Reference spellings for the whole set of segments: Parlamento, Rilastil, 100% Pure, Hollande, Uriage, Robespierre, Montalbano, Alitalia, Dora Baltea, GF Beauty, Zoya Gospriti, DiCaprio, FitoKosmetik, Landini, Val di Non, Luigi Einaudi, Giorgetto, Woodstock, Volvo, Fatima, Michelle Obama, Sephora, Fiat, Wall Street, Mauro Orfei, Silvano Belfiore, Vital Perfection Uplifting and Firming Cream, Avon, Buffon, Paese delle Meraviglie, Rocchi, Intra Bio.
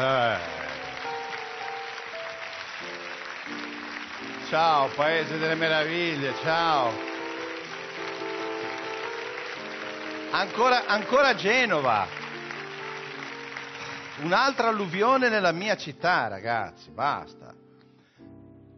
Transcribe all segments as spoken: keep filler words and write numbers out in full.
Eh. Ciao Paese delle Meraviglie, ciao. Ancora, ancora Genova. Un'altra alluvione nella mia città, ragazzi, basta.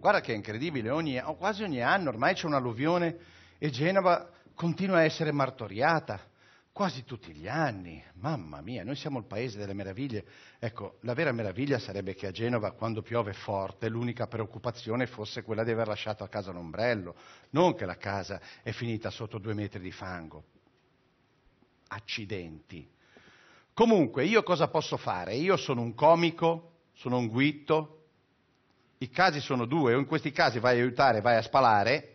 Guarda che è incredibile, ogni, quasi ogni anno ormai c'è un'alluvione e Genova continua a essere martoriata. Quasi tutti gli anni, mamma mia, noi siamo il paese delle meraviglie. Ecco, la vera meraviglia sarebbe che a Genova, quando piove forte, l'unica preoccupazione fosse quella di aver lasciato a casa l'ombrello, non che la casa è finita sotto due metri di fango. Accidenti. Comunque, io cosa posso fare? Io sono un comico, sono un guitto, i casi sono due, o in questi casi vai a aiutare, vai a spalare,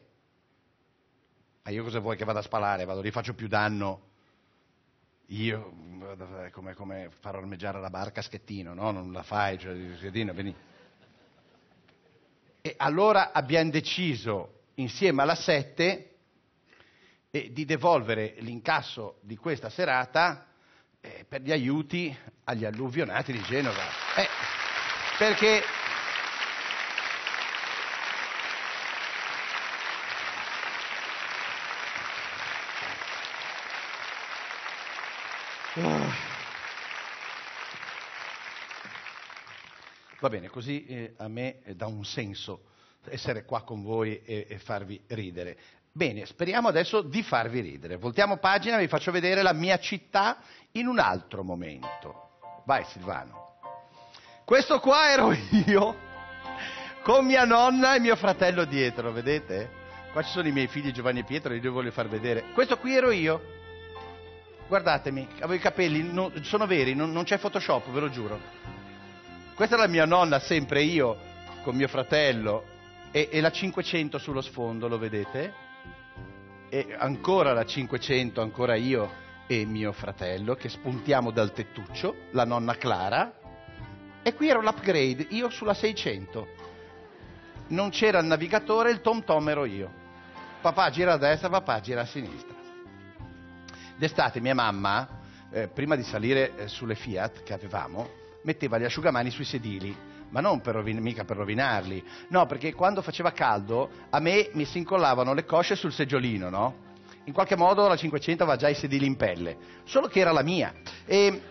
ma io cosa vuoi che vada a spalare? Vado lì, faccio più danno. Io, come, come far ormeggiare la barca a Schettino, no? Non la fai, cioè, Schettino, vieni. E allora abbiamo deciso, insieme alla sette, eh, di devolvere l'incasso di questa serata eh, per gli aiuti agli alluvionati di Genova. Eh, perché... Va bene, così eh, a me dà un senso essere qua con voi e, e farvi ridere. Bene, speriamo adesso di farvi ridere. Voltiamo pagina, vi faccio vedere la mia città in un altro momento. Vai Silvano. Questo qua ero io con mia nonna e mio fratello dietro, vedete? Qua ci sono i miei figli Giovanni e Pietro, li devo far vedere. Questo qui ero io. Guardatemi, avevo i capelli, no, sono veri, non, non c'è Photoshop, ve lo giuro. Questa è la mia nonna, sempre io, con mio fratello, e, e la cinquecento sullo sfondo, lo vedete? E ancora la cinquecento, ancora io e mio fratello, che spuntiamo dal tettuccio, la nonna Clara, e qui ero l'upgrade, io sulla seicento. Non c'era il navigatore, il tom tom ero io. Papà gira a destra, papà gira a sinistra. D'estate mia mamma, eh, prima di salire eh, sulle Fiat che avevamo, metteva gli asciugamani sui sedili, ma non per rovin- mica per rovinarli, no, perché quando faceva caldo a me mi si incollavano le cosce sul seggiolino, no? In qualche modo la cinquecento aveva già i sedili in pelle, solo che era la mia. E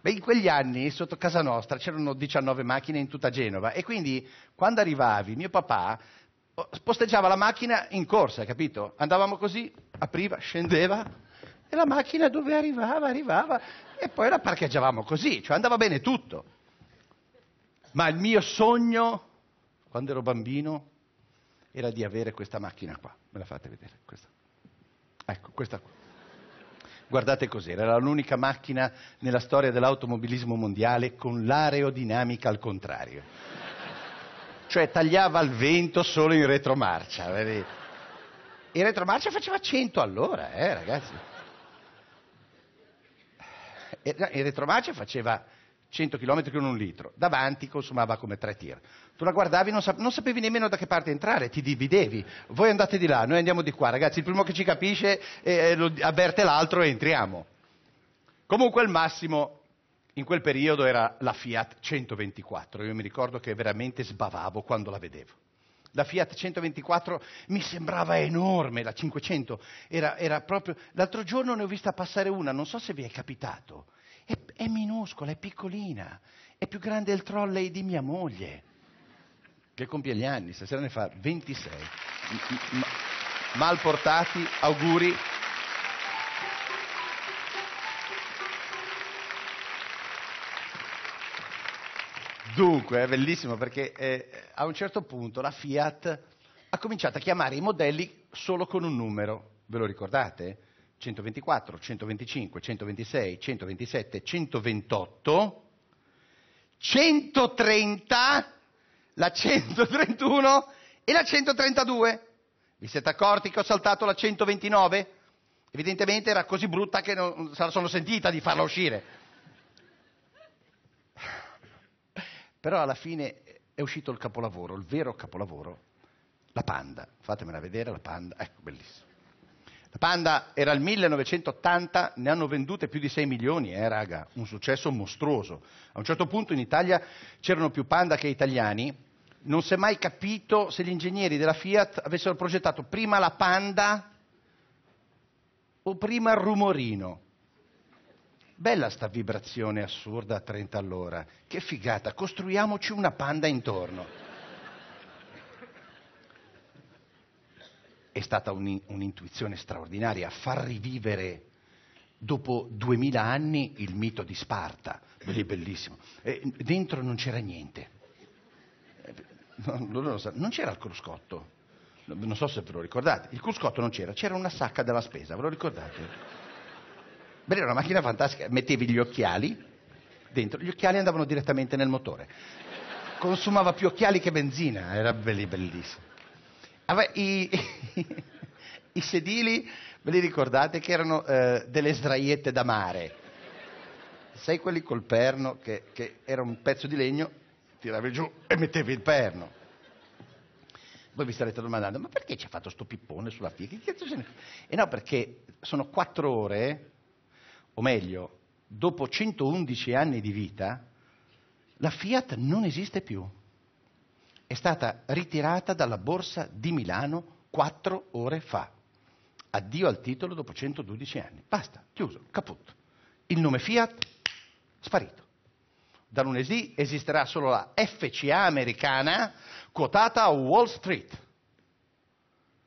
beh, in quegli anni sotto casa nostra c'erano diciannove macchine in tutta Genova e quindi quando arrivavi mio papà posteggiava la macchina in corsa, capito? Andavamo così, apriva, scendeva e la macchina dove arrivava, arrivava e poi la parcheggiavamo così, cioè andava bene tutto. Ma il mio sogno, quando ero bambino, era di avere questa macchina qua. Me la fate vedere? Questa. Ecco, questa qua. Guardate cos'era, era l'unica macchina nella storia dell'automobilismo mondiale con l'aerodinamica al contrario. Cioè tagliava il vento solo in retromarcia, vedete? In retromarcia faceva cento all'ora, eh ragazzi? In retromarcia faceva cento chilometri con un litro, davanti consumava come tre tir. Tu la guardavi, non, sap- non sapevi nemmeno da che parte entrare, ti dividevi. Voi andate di là, noi andiamo di qua, ragazzi, il primo che ci capisce eh, lo avverte l'altro e entriamo. Comunque il massimo... In quel periodo era la Fiat centoventiquattro, io mi ricordo che veramente sbavavo quando la vedevo. La Fiat centoventiquattro mi sembrava enorme, la cinquecento era, era proprio... L'altro giorno ne ho vista passare una, non so se vi è capitato, è, è minuscola, è piccolina, è più grande del trolley di mia moglie, che compie gli anni, stasera ne fa ventisei. Mal portati, auguri... Dunque, è bellissimo perché eh, a un certo punto la Fiat ha cominciato a chiamare i modelli solo con un numero, ve lo ricordate? centoventiquattro, centoventicinque, centoventisei, centoventisette, centoventotto, centotrenta, la centotrentuno e la centotrentadue. Vi siete accorti che ho saltato la centoventinove? Evidentemente era così brutta che non se la sono sentita di farla uscire. Però alla fine è uscito il capolavoro, il vero capolavoro, la Panda. Fatemela vedere, la Panda, ecco, bellissima. La Panda era il millenovecentottanta, ne hanno vendute più di sei milioni, eh raga, un successo mostruoso. A un certo punto in Italia c'erano più Panda che italiani, non si è mai capito se gli ingegneri della Fiat avessero progettato prima la Panda o prima il rumorino. Bella sta vibrazione assurda a trenta all'ora, che figata, costruiamoci una Panda intorno. È stata un'intuizione straordinaria, far rivivere dopo duemila anni il mito di Sparta, bellissimo. E dentro non c'era niente, non c'era il cruscotto, non so se ve lo ricordate, il cruscotto non c'era, c'era una sacca della spesa, ve lo ricordate? Beh, era una macchina fantastica, mettevi gli occhiali dentro, gli occhiali andavano direttamente nel motore, consumava più occhiali che benzina, era bellissimo. I, i, i sedili, ve li ricordate che erano eh, delle sdraiette da mare, sai quelli col perno che, che era un pezzo di legno, tiravi giù e mettevi il perno. Voi vi starete domandando, ma perché ci ha fatto sto pippone sulla figa? Che cazzo ce ne... E no, perché sono quattro ore, o meglio, dopo centoundici anni di vita, la Fiat non esiste più. È stata ritirata dalla borsa di Milano quattro ore fa. Addio al titolo dopo centododici anni. Basta, chiuso, caput. Il nome Fiat, sparito. Da lunedì esisterà solo la F C A americana quotata a Wall Street.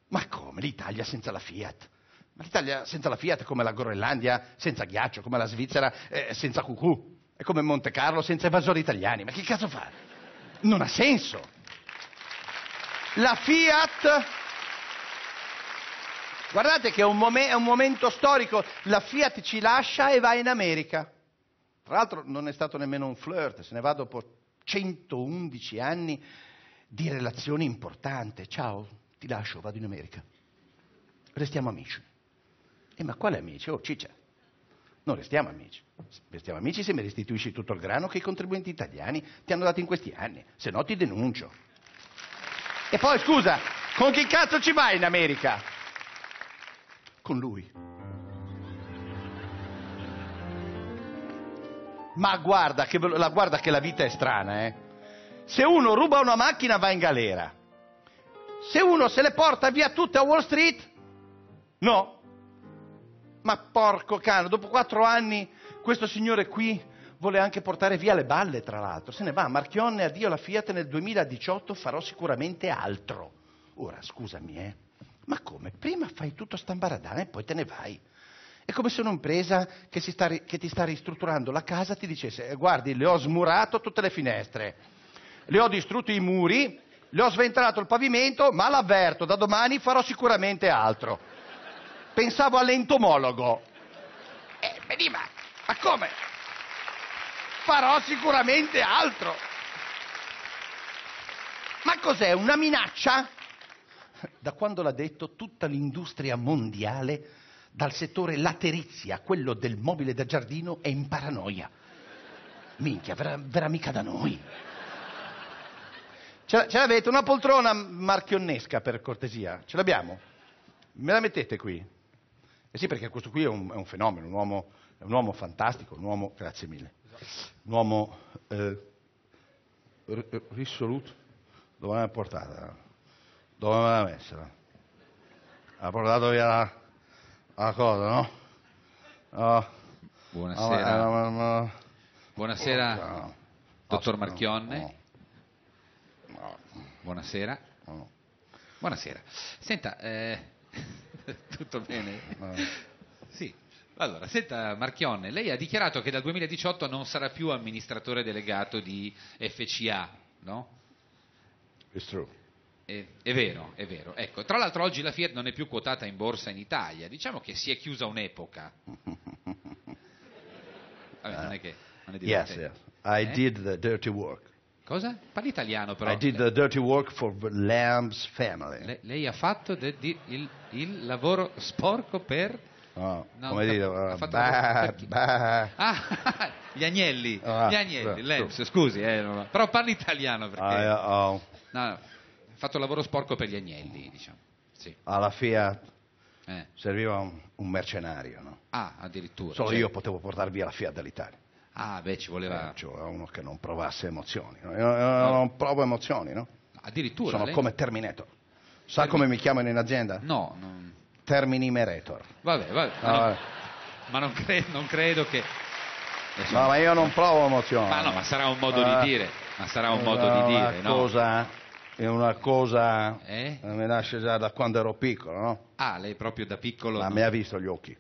Ma come l'Italia senza la Fiat? Ma l'Italia senza la Fiat è come la Groenlandia senza ghiaccio, come la Svizzera eh, senza cucù, è come Monte Carlo senza evasori italiani. Ma che cazzo fa? Non ha senso. La Fiat, guardate che è un, momen- è un momento storico, la Fiat ci lascia e va in America. Tra l'altro non è stato nemmeno un flirt, se ne va dopo centoundici anni di relazione importante. Ciao, ti lascio, vado in America. Restiamo amici. E ma quale amici? Oh ciccia, non restiamo amici. Restiamo amici se mi restituisci tutto il grano che i contribuenti italiani ti hanno dato in questi anni, se no ti denuncio. E poi, scusa, con chi cazzo ci vai in America? Con lui. Ma guarda che, la, guarda che la vita è strana, eh. Se uno ruba una macchina va in galera. Se uno se le porta via tutte a Wall Street, no. Ma porco cane, dopo quattro anni questo signore qui vuole anche portare via le balle, tra l'altro. Se ne va, Marchionne, addio la Fiat, nel duemiladiciotto farò sicuramente altro. Ora, scusami, eh, ma come? Prima fai tutto stambaradana e poi te ne vai. È come se un'impresa che, si sta ri- che ti sta ristrutturando la casa ti dicesse eh, guardi, le ho smurato tutte le finestre, le ho distrutto i muri, le ho sventrato il pavimento, ma l'avverto, da domani farò sicuramente altro. Pensavo all'entomologo. Eh, vedi, ma, ma come? Farò sicuramente altro. Ma cos'è? Una minaccia? Da quando l'ha detto tutta l'industria mondiale, dal settore laterizia a quello del mobile da giardino, è in paranoia. Minchia, verrà, verrà mica da noi. Ce, ce l'avete? Una poltrona marchionnesca, per cortesia? Ce l'abbiamo? Me la mettete qui? Eh sì, perché questo qui è un, è un fenomeno, un uomo, è un uomo fantastico, un uomo... Grazie mille. Un uomo eh, risoluto. Dove l'ha portata? Dove l'ha messa? Ha portato via la, la cosa, no? Uh, Buonasera. Uh, uh, uh, uh, Buonasera, oh, no. Dottor Marchionne. No. No. Buonasera. No. Buonasera. Senta, eh, tutto bene? No. Sì. Allora, senta Marchionne, lei ha dichiarato che dal duemiladiciotto non sarà più amministratore delegato di F C A, no? It's true. È, è vero, è vero. Ecco, tra l'altro oggi la Fiat non è più quotata in borsa in Italia, diciamo che si è chiusa un'epoca. Vabbè, uh, non è che... Non è yes, yes, I eh? did the dirty work. Cosa? Parli italiano però. I did the dirty work for Lamb's family. Le, lei ha fatto de, di, il, il lavoro sporco per... No, no, come dire, uh, bah, bah. Ah, gli Agnelli, ah, gli Agnelli, Lambs, scusi, eh, no, però parli italiano perché ha ah, oh. no, no, fatto lavoro sporco per gli Agnelli, diciamo. Sì. Alla Fiat eh. serviva un, un mercenario, no? Ah, addirittura. Solo cioè... io potevo portare via la Fiat dall'Italia. Ah, beh, ci voleva... Eh, ci voleva uno che non provasse emozioni, no? Io no. non provo emozioni, no? Addirittura. Sono lei... come Terminator. Sa Termin... come mi chiamano in azienda? No, non... Terminimerator. Vabbè, vabbè. No, ma non, vabbè. Ma non, cre... non credo che... Insomma... No, ma io non provo emozioni. Ma no, ma sarà un modo ma... di dire. Ma sarà un modo di dire, no? Cosa... È una cosa eh? mi nasce già da quando ero piccolo, no? Ah, lei proprio da piccolo... Ma non... mi ha visto gli occhi.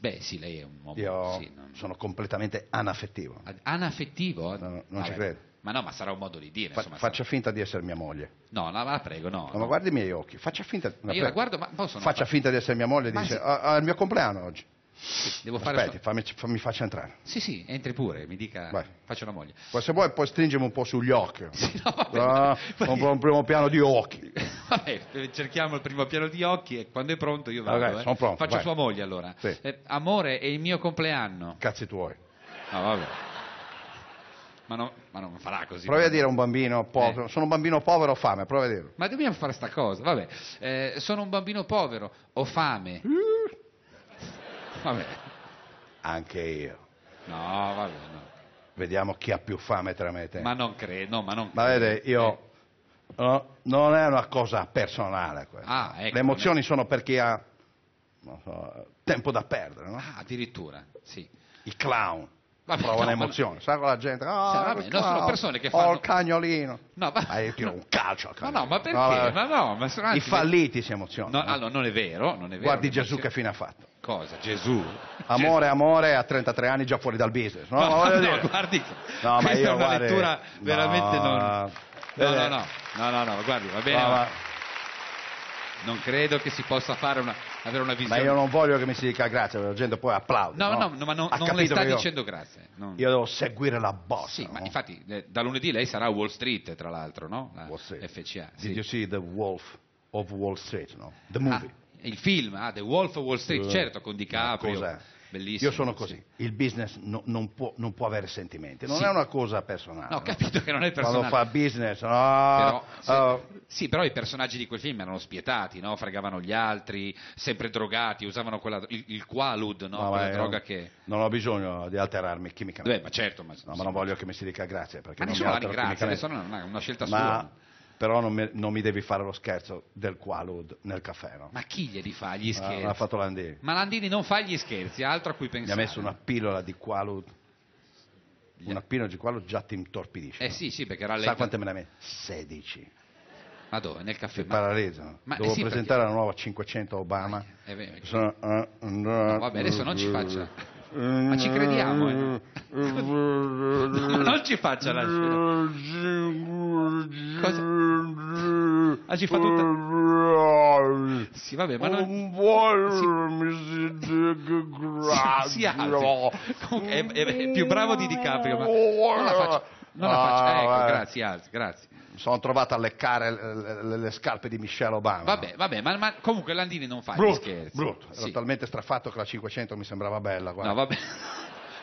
Beh, sì, lei è un uomo... Io sì, non... sono completamente anaffettivo. Anaffettivo? No, non Vabbè. ci credo. Ma no, ma sarà un modo di dire. Fa, insomma, faccia sarà... finta di essere mia moglie. No, no, la prego, no. no ma guardi i miei occhi, faccia finta... Ma io la guardo, ma posso... Faccia far... finta di essere mia moglie e dice, se... ah, ah, il mio compleanno oggi. Sì, devo fare Aspetti, so... fammi, fammi faccia entrare. Sì, sì, entri pure, mi dica, vai. Faccio la moglie. Poi se vuoi, poi stringimi un po' sugli occhi. Sì, no, vabbè, ah, vabbè. Un, un primo piano di occhi. Vabbè, cerchiamo il primo piano di occhi e quando è pronto io vado. Okay, eh. sono pronto, faccio vai. Sua moglie allora. Sì. Eh, amore, è il mio compleanno. Cazzi tuoi. No, vabbè. Ma, no, ma non farà così. Provi a dire a un bambino povero, eh. sono un bambino povero, ho fame, provi a dirlo. Ma dobbiamo fare sta cosa, vabbè. Eh, sono un bambino povero, ho fame. Mm. Vabbè. Anche io. No, vabbè, no. Vediamo chi ha più fame tra me e te. Ma non credo, no, ma non credo. Ma vede, io... Eh. No, non è una cosa personale questa. Ah, ecco. Le emozioni sono per chi ha, non so, tempo da perdere, no? Ah, addirittura, sì. I clown. Vabbè, provano no, emozioni, ma... sai con la gente... Oh, sì, vabbè, no, sono persone che fanno... Oh, il cagnolino. No, ma... Ah, io tiro no. un calcio al cagnolino. Ma no, ma perché? No, ma no, ma sono anche... I falliti si emozionano. No, allora, non è vero, non è vero. Guardi Gesù che fine ha fatto. Cosa? Gesù. Amore, Gesù. amore, a trentatré anni già fuori dal business. No, no, ma no, dire. guardi, no, ma io, è una guardi, lettura veramente no. non... No, no, no, no, no, no, guardi, va bene, no, ma... ma... Non credo che si possa fare una, avere una visione... Ma io non voglio che mi si dica grazie, la gente poi applaude. No, no, no, no ma non, non le sta io... dicendo grazie. Non... Io devo seguire la bossa. Sì, no? Ma infatti eh, da lunedì lei sarà a Wall Street, tra l'altro, no? La Wall Street. F C A. Sì. Did you see The Wolf of Wall Street, no? The movie. Ah. Il film, ah, The Wolf of Wall Street, certo, con DiCaprio, no, bellissimo. Io sono così, sì. Il business no, non, può, non può avere sentimenti, non sì. è una cosa personale. No, ho capito che non è personale. Quando fa business, no. Però, sì, uh. sì, però i personaggi di quel film erano spietati, no? Fregavano gli altri, sempre drogati, usavano quella, il, il Qualud, no? No, quella droga non, che... Non ho bisogno di alterarmi chimicamente. Beh, ma certo, ma... No, sì, ma non voglio che mi si dica grazie, perché ma non mi altero chimicamente. Ma nessuno la ringrazia, è una scelta ma... sua. Però non mi, non mi devi fare lo scherzo del Qualud nel caffè, no? Ma chi glieli fa gli scherzi? L'ha fatto Landini. Ma Landini non fa gli scherzi, è altro a cui pensare. Mi ha messo una pillola di Qualud. Gli... Una pillola di Qualud già ti intorpidisce. Eh no? Sì, sì, perché era lei... Sa quante me ne ha messo? sedici. Ma dove? Nel caffè? Ma... paralizzano. Ma... Devo eh sì, presentare perché... la nuova cinquecento Obama. Eh, eh, Sono... no, vabbè, adesso non ci faccia... Ma ci crediamo, eh? No, non ci faccia la scena. Cosa? Ah, ci fa tutta. Sì, vabbè, ma non si, si, si alzi. È, è, è più bravo di DiCaprio, ma non la faccia. Non la faccia. Ecco, grazie, alzi, grazie. Sono trovato a leccare le, le, le scarpe di Michelle Obama. Vabbè, vabbè, ma, ma comunque Landini non fa brutto, gli scherzi. Brutto, ero sì. talmente straffatto che la cinquecento mi sembrava bella. Guarda. No, vabbè,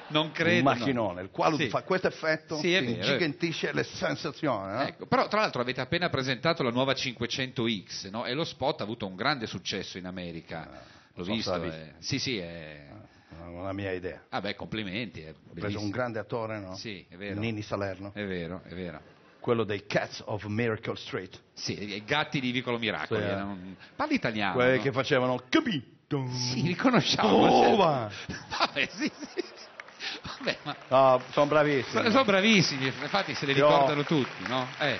non credo. Un macchinone, no. Il quale sì. fa questo effetto sì, che ingigantisce le sensazioni. No? Ecco, però tra l'altro avete appena presentato la nuova cinquecento X, no? E lo spot ha avuto un grande successo in America. Eh, L'ho visto. visto. Eh. Sì, sì, è... Non è la mia idea. Ah beh, complimenti. È Ho preso un grande attore, no? Sì, è vero. Nini Salerno. È vero, è vero. Quello dei Cats of Miracle Street. Sì, i gatti di Vicolo Miracoli. Sì, eh. un... Parli italiano. Quelli no? che facevano... Capito? Sì, li conosciamo. Oh, ma... Vabbè, sì, sì. Vabbè, ma... No, sono bravissimi. Sono bravissimi, infatti se li Io... ricordano tutti, no? Eh,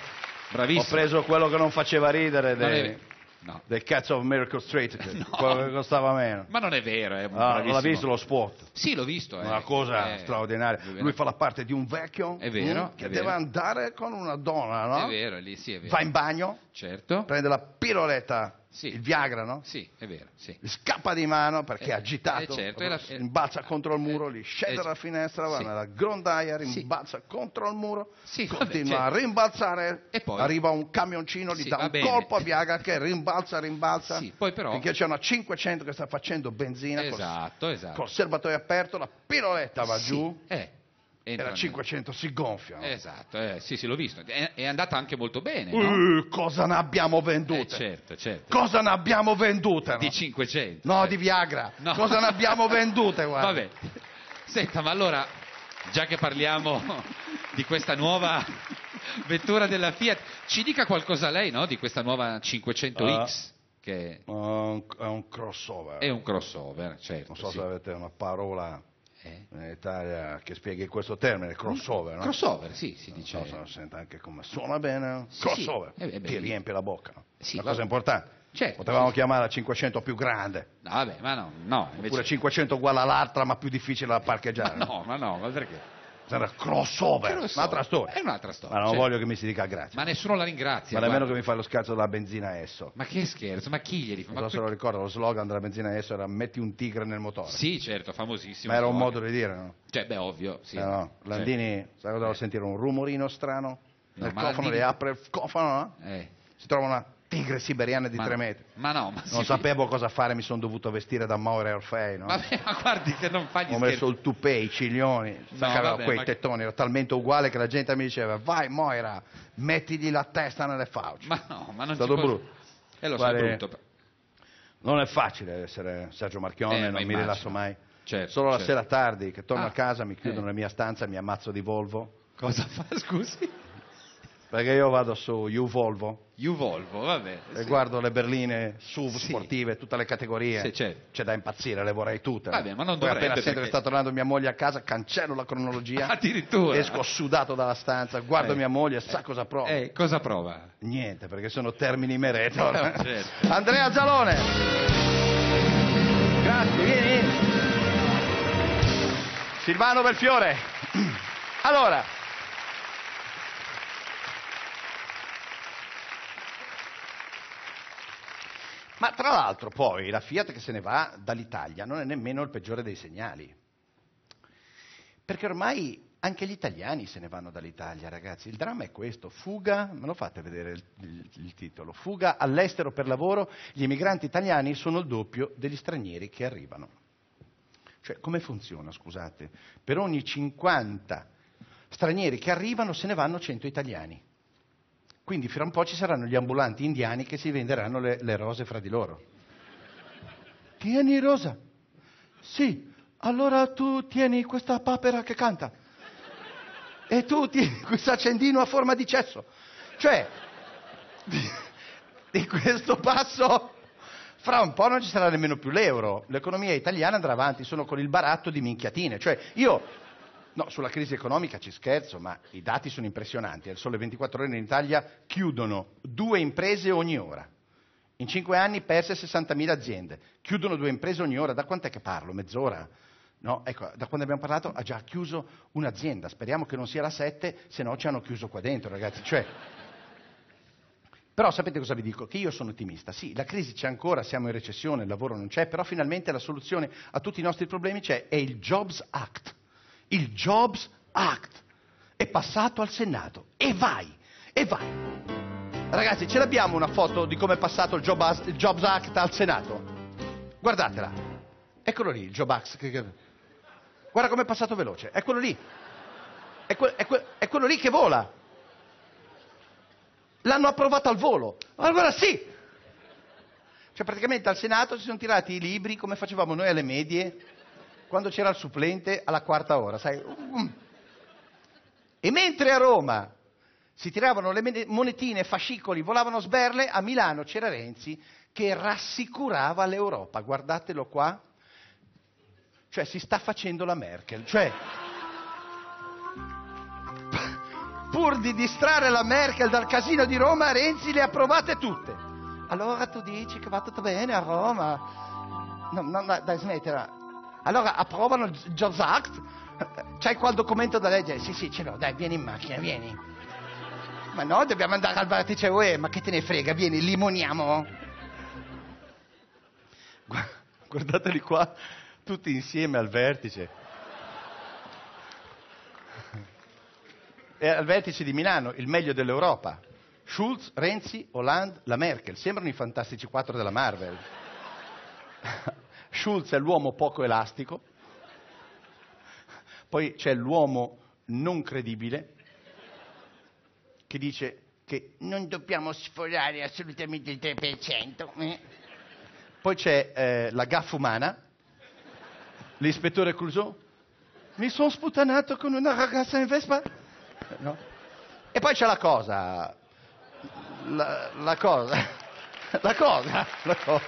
bravissimi. Ho preso quello che non faceva ridere dei, no. dei Cats of Miracle Street, no. quello che costava meno. Ma non è vero, è un ah, bravissimo. L'ha visto lo spot? Sì, l'ho visto. Eh. Una cosa eh. straordinaria. Lui fa la parte di un vecchio è vero, mh, che è deve vero. andare con una donna, no? È vero, lì sì, è vero. Va in bagno, certo. prende la piroletta, sì. il Viagra, no? Sì, è vero. Sì. Scappa di mano perché è agitato, eh, certo. la... rimbalza contro il muro, eh, lì scende eh, dalla finestra, va sì. nella grondaia, rimbalza sì. contro il muro, sì, continua vabbè, certo. a rimbalzare, e poi? Arriva un camioncino, gli sì, dà un bene. colpo a Viagra che rimbalza, rimbalza, sì, poi però... perché c'è una cinquecento che sta facendo benzina, esatto, col, esatto. col serbatoio aperto, la piroletta va sì. giù. Eh. Entrano. Era cinquecento, si gonfiano. Esatto, eh, sì, sì, l'ho visto. È, è andata anche molto bene, no? uh, Cosa ne abbiamo vendute? Eh, certo, certo. Cosa ne abbiamo vendute? No? Di cinquecento. No, certo. Di Viagra. No. Cosa ne abbiamo vendute? Guarda. Vabbè. Senta, ma allora, già che parliamo di questa nuova vettura della Fiat, ci dica qualcosa lei, no? Di questa nuova cinquecento X. Uh. Che è un, è un crossover. È un crossover, certo. Non so sì. se avete una parola eh? in Italia che spieghi questo termine, crossover, no? Crossover, sì, si dice. Non so se sente anche come suona bene. Sì, crossover, sì. Eh, beh, ti riempie la bocca. No? Sì, la cosa importante. Certo, potevamo sì. chiamarla cinquecento più grande. No, vabbè, ma no, no. Invece... Oppure cinquecento uguale all'altra, ma più difficile da parcheggiare. Ma no, ma no, ma perché? Sarà crossover, crossover, un'altra storia. È un'altra storia. Ma non cioè... voglio che mi si dica grazie. Ma nessuno la ringrazia. Ma nemmeno che mi fa lo scherzo della benzina Esso. Ma che scherzo, ma chi glieli fa? Non so se qui... lo ricordo, lo slogan della benzina Esso era metti un tigre nel motore. Sì, certo, famosissimo. Ma era un modo di dire, no? Cioè, beh, ovvio, sì. Eh, no. Landini, certo. sai cosa eh. sentire? Un rumorino strano nel no, cofano, Landini... le apre il cofano, no? Eh. Si trova una tigre siberiana di ma... tre metri. Ma no, ma non sì. sapevo cosa fare, mi sono dovuto vestire da Mauro Orfei, no? Vabbè, ma guardi che non fa gli scherzi. Ho messo il toupé, i ciglioni, no, vabbè, quei ma... tettoni, era talmente uguale che la gente mi diceva "Vai Moira, mettigli la testa nelle fauci". Ma no, ma non è stato ci brutto. E eh, lo so brutto. Non è facile essere Sergio Marchionne, eh, non mi immagino. rilasso mai. Certo, Solo certo. la sera tardi che torno ah, a casa, mi chiudo eh. nella mia stanza, mi ammazzo di Volvo. Cosa fa, scusi? Perché io vado su YouVolvo YouVolvo, vabbè. E sì. guardo le berline S U V sì. sportive, tutte le categorie. Sì, certo. C'è da impazzire, le vorrei tutte. Vabbè, ma non Poi dovrebbe, appena sento perché... che sta tornando mia moglie a casa, cancello la cronologia. Addirittura. Esco sudato dalla stanza, guardo eh. mia moglie e sa cosa prova. Eh, cosa prova? Niente, perché sono Termini Imereta. No, certo. Andrea Zalone. Grazie, vieni. Silvano Belfiore. Allora... Ma tra l'altro poi la Fiat che se ne va dall'Italia non è nemmeno il peggiore dei segnali, perché ormai anche gli italiani se ne vanno dall'Italia, ragazzi. Il dramma è questo, fuga, me lo fate vedere il, il, il titolo, fuga all'estero per lavoro, gli emigranti italiani sono il doppio degli stranieri che arrivano. Cioè come funziona, scusate, per ogni cinquanta stranieri che arrivano se ne vanno cento italiani. Quindi fra un po' ci saranno gli ambulanti indiani che si venderanno le, le rose fra di loro. Tieni rosa? Sì, allora tu tieni questa papera che canta. E tu tieni questo accendino a forma di cesso. Cioè, di, di questo passo, fra un po' non ci sarà nemmeno più l'euro. L'economia italiana andrà avanti, sono con il baratto di minchiatine. Cioè, io... No, sulla crisi economica ci scherzo, ma i dati sono impressionanti. Al sole ventiquattro ore in Italia chiudono due imprese ogni ora. In cinque anni perse sessantamila aziende. Chiudono due imprese ogni ora. Da quant'è che parlo? Mezz'ora? No, ecco, da quando abbiamo parlato ha già chiuso un'azienda. Speriamo che non sia la sette, se no ci hanno chiuso qua dentro, ragazzi. Cioè... Però sapete cosa vi dico? Che io sono ottimista. Sì, la crisi c'è ancora, siamo in recessione, il lavoro non c'è, però finalmente la soluzione a tutti i nostri problemi c'è, è il Jobs Act. Il Jobs Act è passato al Senato e vai, e vai. Ragazzi, ce l'abbiamo una foto di come è passato il Jobs Act al Senato? Guardatela, eccolo lì il Jobs Act, guarda com'è passato veloce, è quello lì, è, que- è, que- è quello lì che vola. L'hanno approvato al volo, allora sì. Cioè praticamente al Senato si sono tirati i libri come facevamo noi alle medie. Quando c'era il supplente alla quarta ora, sai? E mentre a Roma si tiravano le monetine, fascicoli, volavano sberle, a Milano c'era Renzi che rassicurava l'Europa. Guardatelo qua. Cioè si sta facendo la Merkel. Cioè, pur di distrarre la Merkel dal casino di Roma, Renzi le ha provate tutte. Allora tu dici che va tutto bene a Roma? No, no, no, dai, smettila. Allora approvano il Jobs Act? C'hai qua il documento da leggere? Sì, sì, ce l'ho, dai, vieni in macchina, vieni. Ma no, dobbiamo andare al vertice U E, ma che te ne frega, vieni, limoniamo. Guardateli qua, tutti insieme al vertice. È al vertice di Milano, il meglio dell'Europa. Schulz, Renzi, Hollande, la Merkel, sembrano i Fantastici Quattro della Marvel. Schulz è l'uomo poco elastico, poi c'è l'uomo non credibile che dice che non dobbiamo sforare assolutamente il tre per cento. Eh? Poi c'è eh, la gaffa umana, l'ispettore Clouseau, mi sono sputanato con una ragazza in Vespa. No? E poi c'è la cosa, la, la cosa... La cosa, la cosa, la cosa.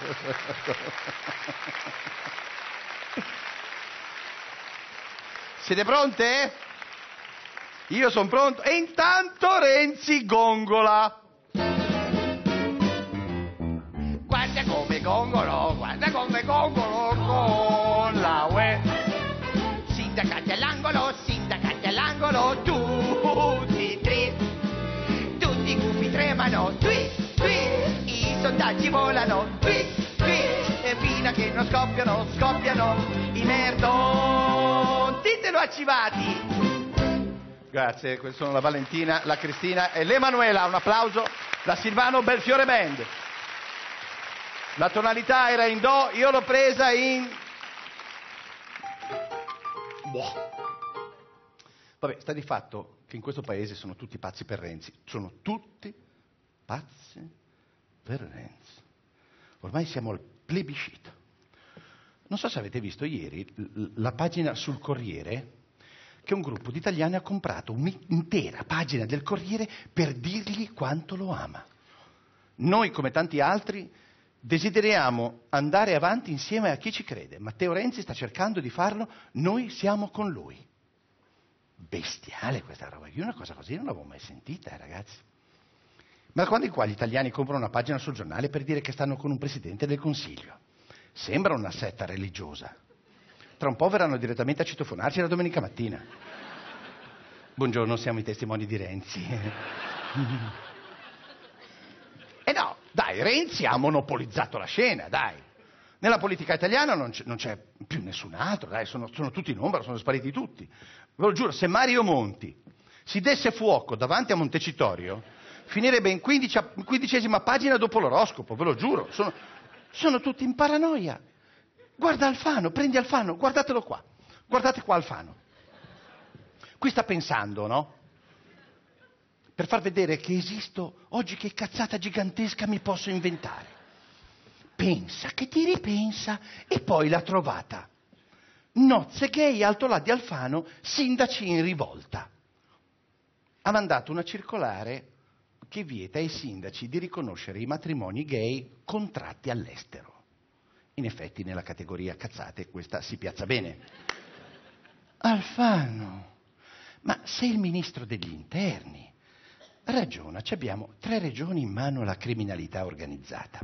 Siete pronte? Io sono pronto. E intanto Renzi gongola. Guarda come gongolo, guarda come gongolo con la U E. Sindacati all'angolo, sindacati all'angolo, tutti tre. Tutti i gufi tremano, tui, tui. I sondaggi volano, qui, qui, e fino a che non scoppiano, scoppiano i merdoni. Ditelo a Civati. Grazie, queste sono la Valentina, la Cristina e l'Emanuela. Un applauso da Silvano Belfiore Band. La tonalità era in do, io l'ho presa in... Boh. Vabbè, sta di fatto che in questo paese sono tutti pazzi per Renzi. Sono tutti pazzi per Renzi. Ormai siamo al plebiscito. Non so se avete visto ieri la pagina sul Corriere che un gruppo di italiani ha comprato un'intera pagina del Corriere per dirgli quanto lo ama. Noi, come tanti altri, desideriamo andare avanti insieme a chi ci crede. Matteo Renzi sta cercando di farlo, noi siamo con lui. Bestiale questa roba. Io una cosa così non l'avevo mai sentita, eh, ragazzi. Ma quando in qua gli italiani comprano una pagina sul giornale per dire che stanno con un presidente del Consiglio? Sembra una setta religiosa. Tra un po' verranno direttamente a citofonarci la domenica mattina. Buongiorno, siamo i testimoni di Renzi. E no, dai, Renzi ha monopolizzato la scena, dai. Nella politica italiana non c'è, non c'è più nessun altro, dai, sono, sono tutti in ombra, sono spariti tutti. Ve lo giuro, se Mario Monti si desse fuoco davanti a Montecitorio... finirebbe in quindicesima pagina dopo l'oroscopo, ve lo giuro. Sono, sono tutti in paranoia. Guarda Alfano, prendi Alfano, guardatelo qua. Guardate qua Alfano. Qui sta pensando, no? Per far vedere che esisto, oggi che cazzata gigantesca mi posso inventare. Pensa, che ti ripensa, e poi l'ha trovata. Nozze gay, Altolà di Alfano, sindaci in rivolta. Ha mandato una circolare... che vieta ai sindaci di riconoscere i matrimoni gay contratti all'estero. In effetti nella categoria cazzate questa si piazza bene. Alfano, ma sei il ministro degli interni. Ragiona, abbiamo tre regioni in mano alla criminalità organizzata.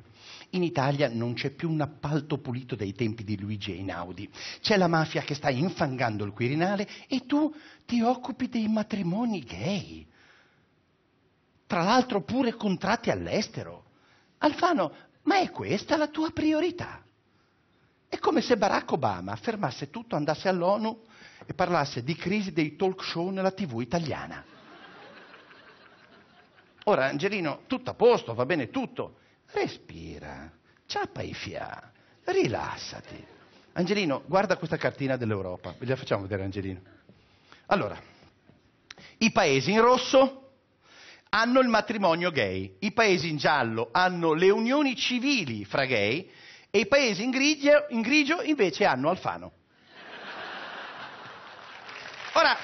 In Italia non c'è più un appalto pulito dai tempi di Luigi Einaudi. C'è la mafia che sta infangando il Quirinale e tu ti occupi dei matrimoni gay. Tra l'altro pure contratti all'estero. Alfano, ma è questa la tua priorità? È come se Barack Obama affermasse tutto, andasse all'ONU e parlasse di crisi dei talk show nella tivù italiana. Ora, Angelino, tutto a posto, va bene tutto. Respira, ciappa i fià, rilassati. Angelino, guarda questa cartina dell'Europa. Ve la facciamo vedere, Angelino. Allora, i paesi in rosso... hanno il matrimonio gay, i paesi in giallo hanno le unioni civili fra gay e i paesi in grigio, in grigio invece hanno Alfano. Ora,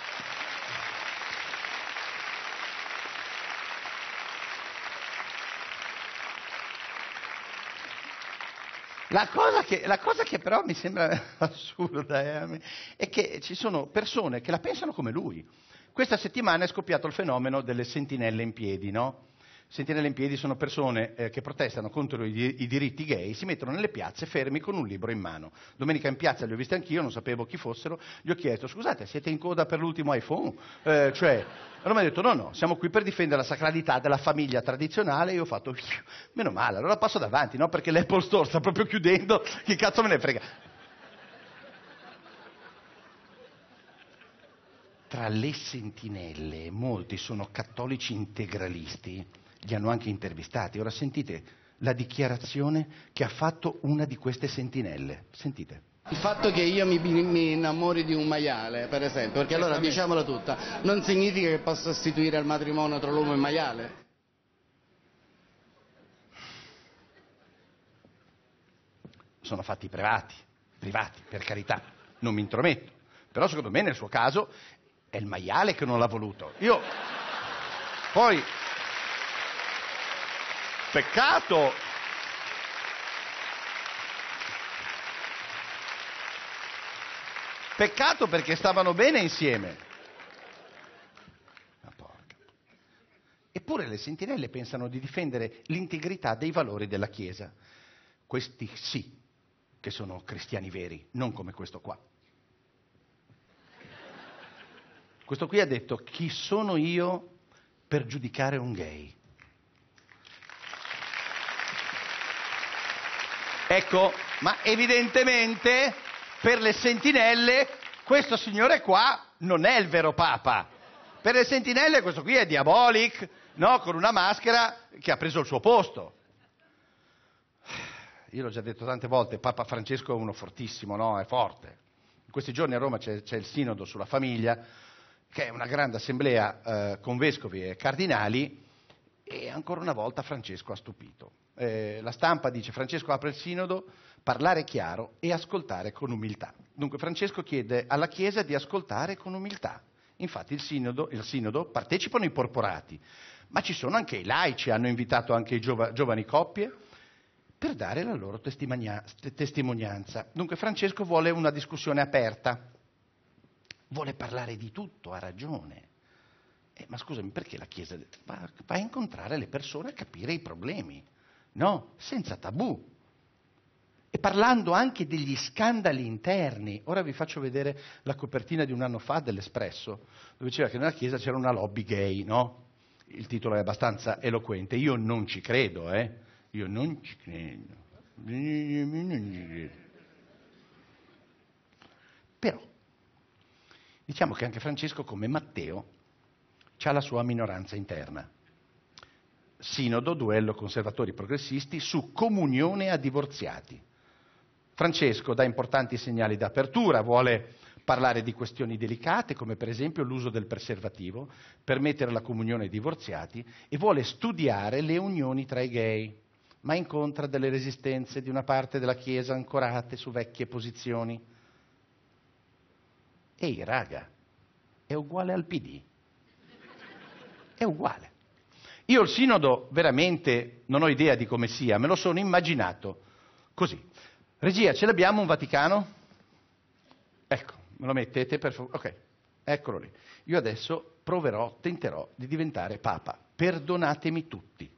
la cosa che, la cosa che però mi sembra assurda eh, è che ci sono persone che la pensano come lui. Questa settimana è scoppiato il fenomeno delle sentinelle in piedi, no? Sentinelle in piedi sono persone eh, che protestano contro i, di- i diritti gay, si mettono nelle piazze fermi con un libro in mano. Domenica in piazza li ho visti anch'io, non sapevo chi fossero, gli ho chiesto, scusate, siete in coda per l'ultimo iPhone? Eh, cioè, allora mi hanno detto, no, no, siamo qui per difendere la sacralità della famiglia tradizionale, e io ho fatto, meno male, allora passo davanti, no? Perché l'Apple Store sta proprio chiudendo, che cazzo me ne frega. Tra le sentinelle, molti sono cattolici integralisti, li hanno anche intervistati. Ora sentite la dichiarazione che ha fatto una di queste sentinelle. Sentite. Il fatto che io mi, mi innamori di un maiale, per esempio, perché allora diciamola tutta, non significa che possa istituire al matrimonio tra l'uomo e il maiale. Sono fatti privati, privati, per carità, non mi intrometto. Però secondo me nel suo caso è il maiale che non l'ha voluto. Io poi, peccato... Peccato perché stavano bene insieme. Ma porca. Eppure le sentinelle pensano di difendere l'integrità dei valori della Chiesa. Questi sì che sono cristiani veri, non come questo qua. Questo qui ha detto: chi sono io per giudicare un gay? Ecco, ma evidentemente... Per le sentinelle questo signore qua non è il vero Papa. Per le sentinelle questo qui è diabolic, no? Con una maschera che ha preso il suo posto. Io l'ho già detto tante volte, Papa Francesco è uno fortissimo, no? È forte. In questi giorni a Roma c'è, c'è il sinodo sulla famiglia, che è una grande assemblea eh, con vescovi e cardinali, e ancora una volta Francesco ha stupito. Eh, la stampa dice: Francesco apre il sinodo, parlare chiaro e ascoltare con umiltà. Dunque Francesco chiede alla Chiesa di ascoltare con umiltà. Infatti il sinodo, il sinodo partecipano i porporati, ma ci sono anche i laici, hanno invitato anche i giova, giovani coppie per dare la loro testimonianza. Dunque Francesco vuole una discussione aperta, vuole parlare di tutto, ha ragione. Eh, ma scusami, perché la Chiesa va, va a incontrare le persone a capire i problemi? No, senza tabù, e parlando anche degli scandali interni. Ora vi faccio vedere la copertina di un anno fa dell'Espresso, dove diceva che nella Chiesa c'era una lobby gay, no? Il titolo è abbastanza eloquente. Io non ci credo, eh? Io non ci credo. Non ci credo. Però, diciamo che anche Francesco, come Matteo, ha la sua minoranza interna. Sinodo, duello conservatori progressisti su comunione a divorziati. Francesco dà importanti segnali d'apertura, vuole parlare di questioni delicate come per esempio l'uso del preservativo, permettere la comunione ai divorziati, e vuole studiare le unioni tra i gay, ma incontra delle resistenze di una parte della Chiesa ancorate su vecchie posizioni. Ehi raga, è uguale al P D, è uguale. Io il sinodo veramente non ho idea di come sia, me lo sono immaginato così. Regia, ce l'abbiamo un Vaticano? Ecco, me lo mettete per favore. Ok, eccolo lì. Io adesso proverò, tenterò di diventare Papa. Perdonatemi tutti.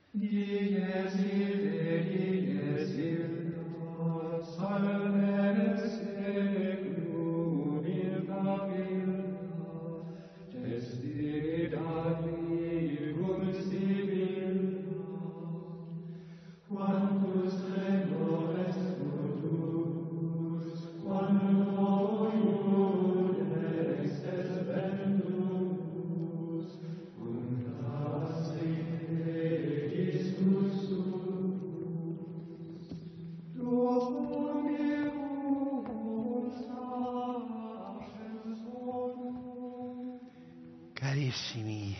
Carissimi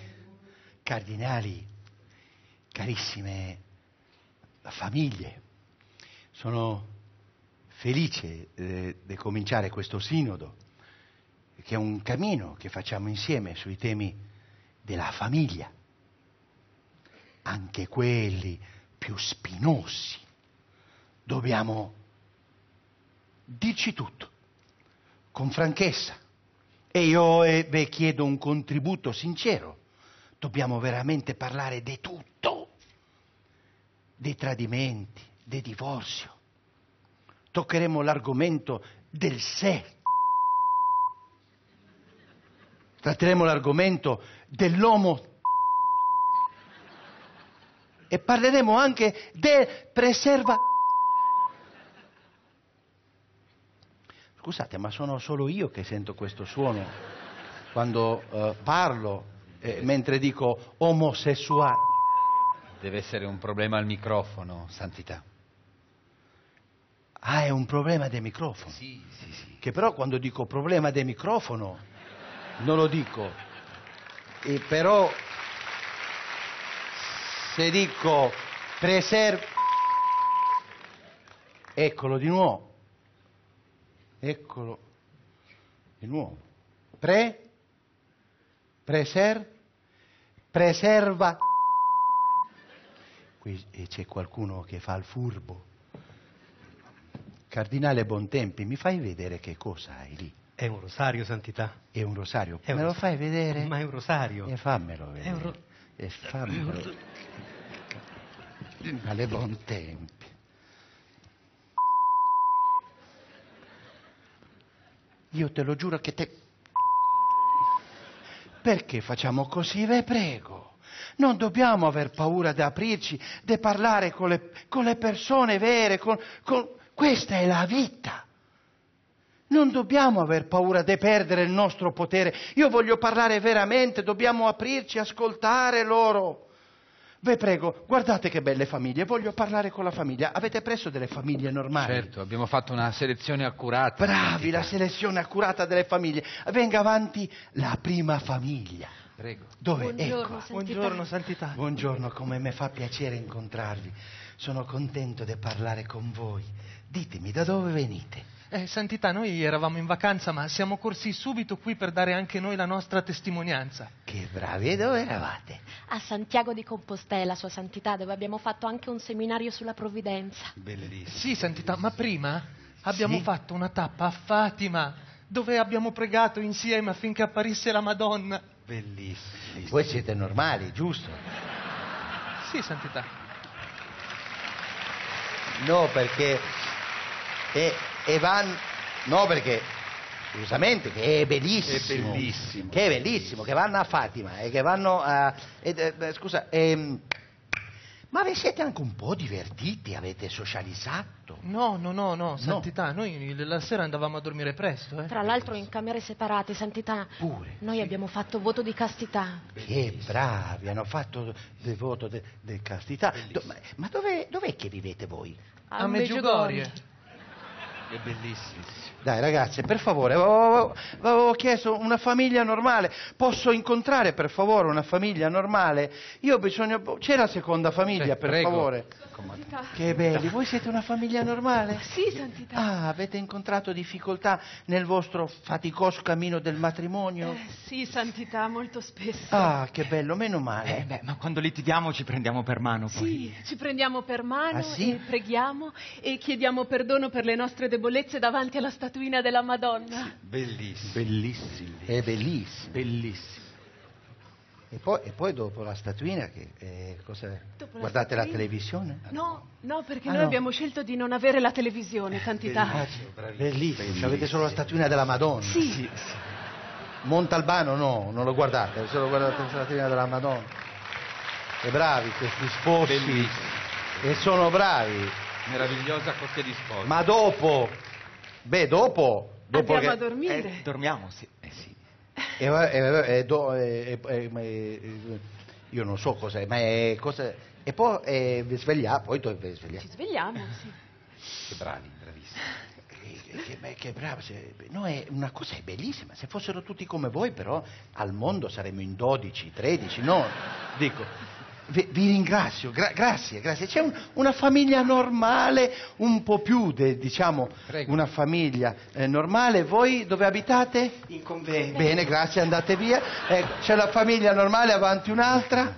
cardinali, carissime famiglie, sono felice eh, di cominciare questo sinodo, che è un cammino che facciamo insieme sui temi della famiglia, anche quelli più spinosi. Dobbiamo dirci tutto, con franchezza. E io eh, beh, chiedo un contributo sincero. Dobbiamo veramente parlare di tutto, dei tradimenti, del divorzio. Toccheremo l'argomento del sé. Tratteremo l'argomento dell'uomo. E parleremo anche del preserva. Scusate, ma sono solo io che sento questo suono quando eh, parlo, eh, mentre dico omosessuale. Deve essere un problema al microfono, Santità. Ah, è un problema del microfono. Sì, sì, sì. Che però quando dico problema del microfono non lo dico. E però se dico preserv... Eccolo di nuovo. Eccolo di nuovo. Pre... Preser... Preserva... Qui c'è qualcuno che fa il furbo. Cardinale Bontempi, mi fai vedere che cosa hai lì? È un rosario, Santità. È un rosario? È un Me rosario. Lo fai vedere? Ma è un rosario. E fammelo vedere. È un ro... E fammelo. Cardinale Bontempi. Io te lo giuro che te... Perché facciamo così, ve prego? Non dobbiamo aver paura di aprirci, di parlare con le, con le persone vere, con, con... questa è la vita. Non dobbiamo aver paura di perdere il nostro potere. Io voglio parlare veramente, dobbiamo aprirci, ascoltare loro. Ve prego, guardate che belle famiglie, voglio parlare con la famiglia. Avete preso delle famiglie normali? Certo, abbiamo fatto una selezione accurata. Bravi, la selezione accurata delle famiglie. Venga avanti la prima famiglia. Prego. Dove? Buongiorno, Santità. Buongiorno, Santità. Buongiorno, come mi fa piacere incontrarvi. Sono contento di parlare con voi. Ditemi, da dove venite? Eh, Santità, noi eravamo in vacanza, ma siamo corsi subito qui per dare anche noi la nostra testimonianza. Che bravi, e dove eravate? A Santiago di Compostela, Sua Santità, dove abbiamo fatto anche un seminario sulla provvidenza. Bellissimo. Sì, Santità, bellissimo. Ma prima abbiamo sì? fatto una tappa a Fatima, dove abbiamo pregato insieme affinché apparisse la Madonna. Bellissimo. Voi siete normali, giusto? Sì, Santità. No, perché... Eh... E van... no perché giustamente che è bellissimo, è bellissimo che è bellissimo che vanno a Fatima e che vanno a ed, eh, scusa ehm... ma vi siete anche un po' divertiti, avete socializzato? No, no, no, no, Santità, no. Noi la sera andavamo a dormire presto, eh. Tra l'altro in camere separate, Santità. Pure. Noi sì. abbiamo fatto voto di castità. Che bravi, hanno fatto il voto di de... castità. Do... Ma, ma dov'è dov'è che vivete voi? A, a Meggiugorie. È bellissimo. Dai ragazzi, per favore, avevo chiesto una famiglia normale. Posso incontrare per favore una famiglia normale? Io ho bisogno... C'è la seconda famiglia, per Prego. favore. Santità. Che belli, voi siete una famiglia normale? Sì, Santità. Ah, avete incontrato difficoltà nel vostro faticoso cammino del matrimonio? Eh, sì, Santità, molto spesso. Ah, che bello, meno male. Eh, beh, ma quando litighiamo ci prendiamo per mano poi. Sì, ci prendiamo per mano, ah, sì? e preghiamo e chiediamo perdono per le nostre debolezze davanti alla statuina della Madonna. Bellissimo. Bellissimo. È bellissimo. Bellissimo. E poi, e poi dopo la statuina che eh, cosa guardate la, la televisione? No, no, perché ah, noi no. abbiamo scelto di non avere la televisione, Santità. Bellissimo, bravissimo. Bellissimo. Bellissimo. Avete solo la statuina della Madonna. Sì. Sì, sì. Montalbano no, non lo guardate, solo guardate la statuina della Madonna. E bravi questi sposi. Bellissimo. E sono bravi. Meravigliosa coppia di sposi. Ma dopo, beh, dopo, dopo andiamo che... a dormire. Eh, dormiamo, sì. Eh, sì. E, e, e, do, e, e, e, io non so cos'è, ma è cosa. E poi eh, vi svegliamo, poi tu vi svegliamo. Ci svegliamo, sì. Che bravi, bravissimi. Che, che, che bravo, se, no, è una cosa bellissima. Se fossero tutti come voi, però, al mondo saremmo in dodici, tredici, no? Dico. Vi, vi ringrazio, gra grazie, grazie. C'è un, una famiglia normale, un po' più, de, diciamo, Prego. una famiglia eh, normale. Voi dove abitate? In convento. Bene, grazie, andate via. Eh, c'è la famiglia normale, avanti un'altra.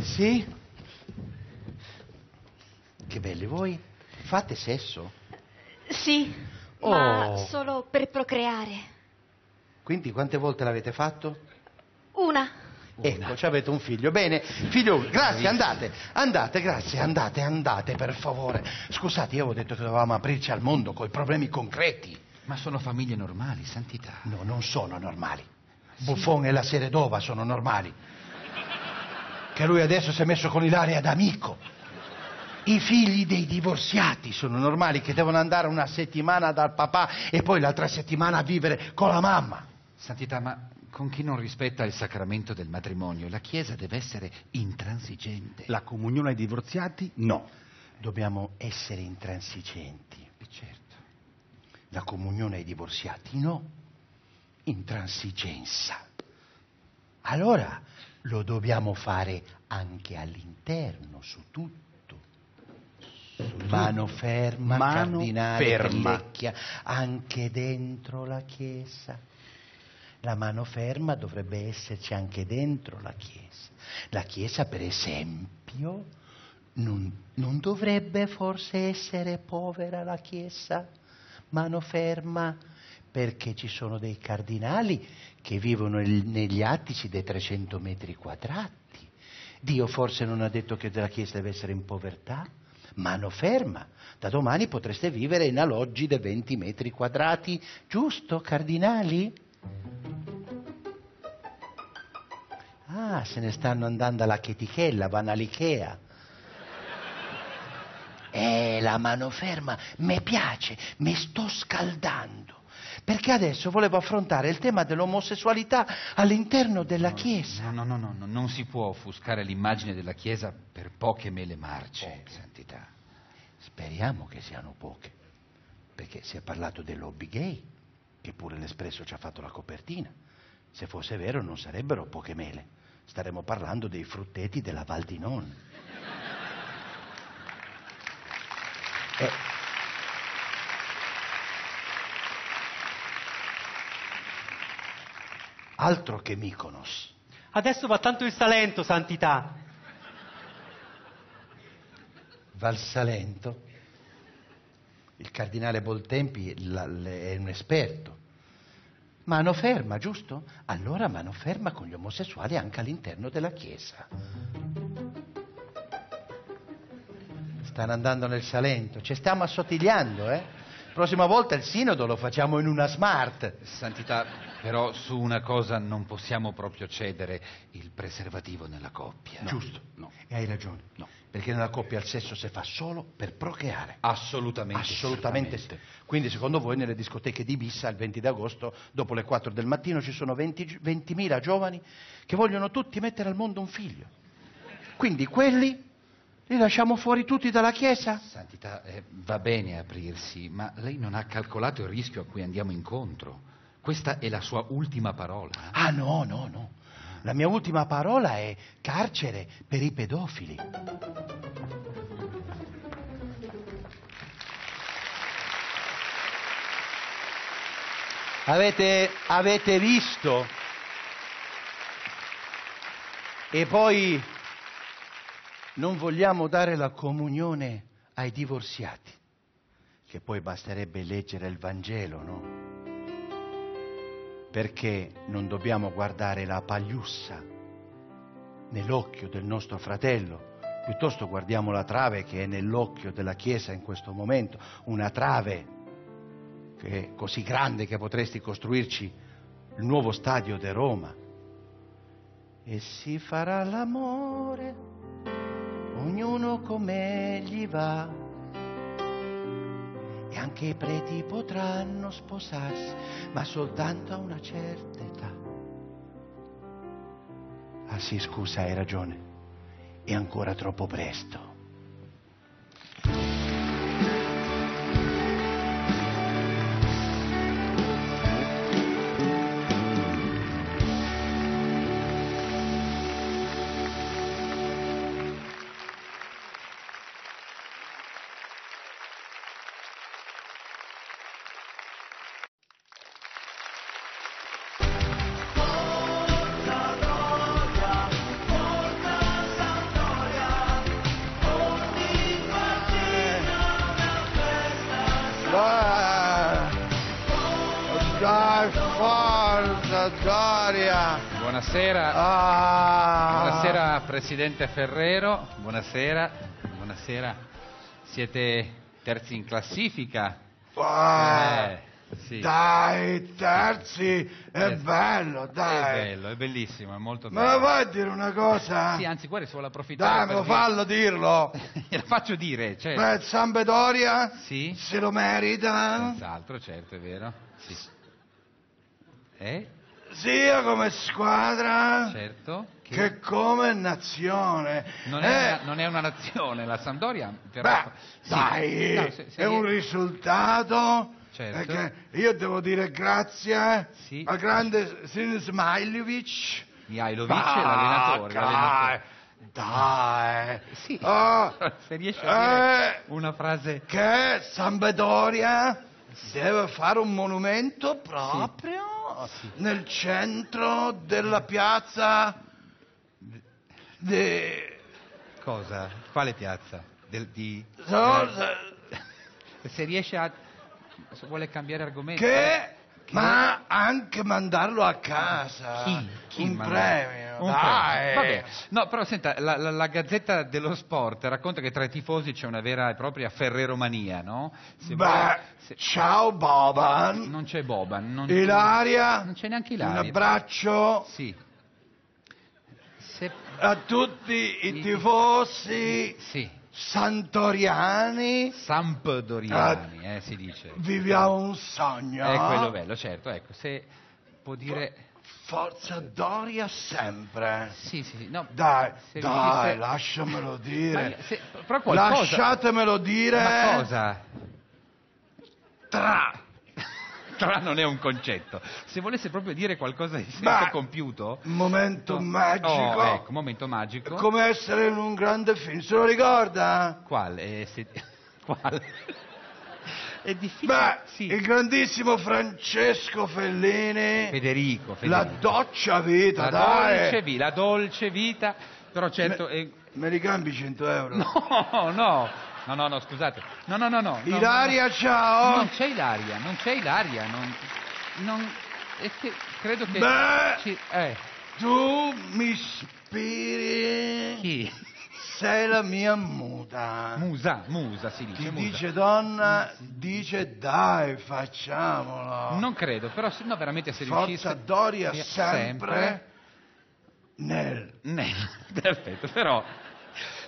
Sì? Che belli voi. Fate sesso? Sì, oh. ma solo per procreare. Quindi quante volte l'avete fatto? Una. Ecco, ci avete un figlio. Bene, figlio, grazie, andate, andate, grazie, andate, andate, per favore. Scusate, io avevo detto che dovevamo aprirci al mondo coi problemi concreti. Ma sono famiglie normali, Santità. No, non sono normali. Sì. Buffon e la Seredova sono normali. Che lui adesso si è messo con Ilaria D'Amico. I figli dei divorziati sono normali, che devono andare una settimana dal papà e poi l'altra settimana a vivere con la mamma. Santità, ma... con chi non rispetta il sacramento del matrimonio, la Chiesa deve essere intransigente. La comunione ai divorziati, no. Dobbiamo essere intransigenti. E certo, la comunione ai divorziati no, intransigenza. Allora lo dobbiamo fare anche all'interno, su tutto. Mano ferma, mano cardinale ferma. Vecchia, anche dentro la Chiesa. La mano ferma dovrebbe esserci anche dentro la Chiesa. La Chiesa, per esempio, non, non dovrebbe forse essere povera la Chiesa? Mano ferma, perché ci sono dei cardinali che vivono il, negli attici dei trecento metri quadrati. Dio forse non ha detto che la Chiesa deve essere in povertà? Mano ferma, da domani potreste vivere in alloggi da venti metri quadrati, giusto, cardinali? Ah, se ne stanno andando alla chetichella, vanno all'Ikea. Eh, la mano ferma, mi piace, mi sto scaldando, perché adesso volevo affrontare il tema dell'omosessualità all'interno della no, Chiesa. No, no, no, no, non si può offuscare l'immagine della Chiesa per poche mele marce, oh, santità. Speriamo che siano poche, perché si è parlato del lobby gay, che pure l'Espresso ci ha fatto la copertina. Se fosse vero non sarebbero poche mele, staremmo parlando dei frutteti della Val di Non. eh. Altro che Mykonos. Adesso va tanto il Salento, santità. Va il Salento. Il cardinale Boltempi è un esperto. Mano ferma, giusto? Allora mano ferma con gli omosessuali anche all'interno della Chiesa. Stanno andando nel Salento. Ci stiamo assottigliando, eh? Prossima volta il sinodo lo facciamo in una smart. Santità... Però su una cosa non possiamo proprio cedere, il preservativo nella coppia. No. Giusto, no. E hai ragione. No. Perché nella coppia il sesso si fa solo per procreare. Assolutamente. Assolutamente sì. Quindi secondo voi nelle discoteche di Ibiza il venti d'agosto dopo le quattro del mattino ci sono ventimila giovani che vogliono tutti mettere al mondo un figlio. Quindi quelli li lasciamo fuori tutti dalla Chiesa? Santità, eh, va bene aprirsi, ma lei non ha calcolato il rischio a cui andiamo incontro. Questa è la sua ultima parola. Ah no, no, no. La mia ultima parola è carcere per i pedofili. Avete, avete visto? E poi non vogliamo dare la comunione ai divorziati, che poi basterebbe leggere il Vangelo, no? Perché non dobbiamo guardare la pagliussa nell'occhio del nostro fratello, piuttosto guardiamo la trave che è nell'occhio della Chiesa in questo momento, una trave che è così grande che potresti costruirci il nuovo stadio di Roma. E si farà l'amore, ognuno come gli va, e anche i preti potranno sposarsi, ma soltanto a una certa età. Ah sì, scusa, hai ragione, è ancora troppo presto. Buonasera. Ah. Buonasera Presidente Ferrero, buonasera, buonasera, siete terzi in classifica. Ah. Eh, sì. Dai, terzi, è eh. bello, dai. È bello, è bellissimo, è molto bello. Ma lo vuoi dire una cosa? Sì, anzi, guarda, se vuole approfittare. Dai, per fallo dire... dirlo. Gliela faccio dire, certo. Beh, Sampdoria sì. se lo merita. Senz'altro, certo, è vero. Sì. Eh? sia come squadra, certo, che... che come nazione. Non è, eh, una, non è una nazione, la Sampdoria. Però... Beh, sì, dai, no, se, se è io... un risultato, certo, perché io devo dire grazie, sì, al grande Sin Smailovic. Mihailovic è l'allenatore. Dai, dai. Sì. Oh, se riesci a dire eh, una frase. Che Sampdoria deve fare un monumento proprio, sì, nel centro della piazza di... Cosa? Quale piazza? Del, di... No, se... se riesce a... Se vuole cambiare argomento. Che... Che... Ma anche mandarlo a casa, chi? Chi un mandare? Premio, un dai. Premio. Vabbè. No, però senta, la, la, la Gazzetta dello Sport racconta che tra i tifosi c'è una vera e propria ferreromania, no? Se Beh, vuole, se... ciao Boban. Non c'è Boban. Non Ilaria. C'è... Non c'è neanche Ilaria. Un abbraccio. Sì. Se... A tutti i tifosi. Sì. Sì. Santoriani, Sampdoriani, eh, eh, si dice. Viviamo un sogno. È quello bello, certo, ecco, se può dire... Forza Doria sempre. Sì, sì, sì. No, dai, dai, dite... lasciamelo dire. Ma se, però qualcosa... Lasciatemelo dire. Ma cosa? Tra. Tra non è un concetto. Se volesse proprio dire qualcosa di sempre compiuto... Momento magico. Oh, ecco, momento magico. È come essere in un grande film. Se lo ricorda? Qual? È, se, qual? È difficile. Beh, sì. Il grandissimo Francesco Fellini. Federico, Federico. La doccia vita, la dai. Dolce vita, la dolce vita. Però certo... Me, è... me li cambi cento euro? No, no. No, no, no, scusate. No, no, no, no. Ilaria, no, no. Ciao! Non c'è Ilaria, non c'è Ilaria, non... non è che credo che... Beh, ci, eh. tu mi ispiri... Chi? Sei la mia muta. Musa, musa, si dice. Chi musa. Dice donna, dice dai, facciamolo. Non credo, però se no veramente se Forza riuscisse... Forza Doria sempre, sempre... Nel. Nel, perfetto, però...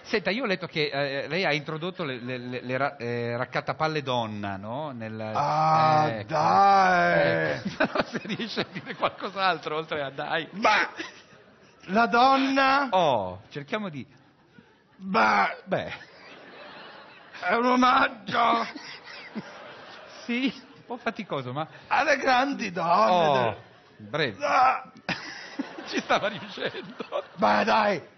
Senta, io ho letto che eh, lei ha introdotto le, le, le, le ra, eh, raccattapalle donna, no? Nel, ah, eh, dai! Eh, però se riesce a dire qualcos'altro oltre a dai. Ma la donna? Oh, cerchiamo di... Bah, beh, è un omaggio! Sì, un po' faticoso, ma... Alle grandi donne! Oh, del... breve. Ah. Ci stava riuscendo. Ma dai!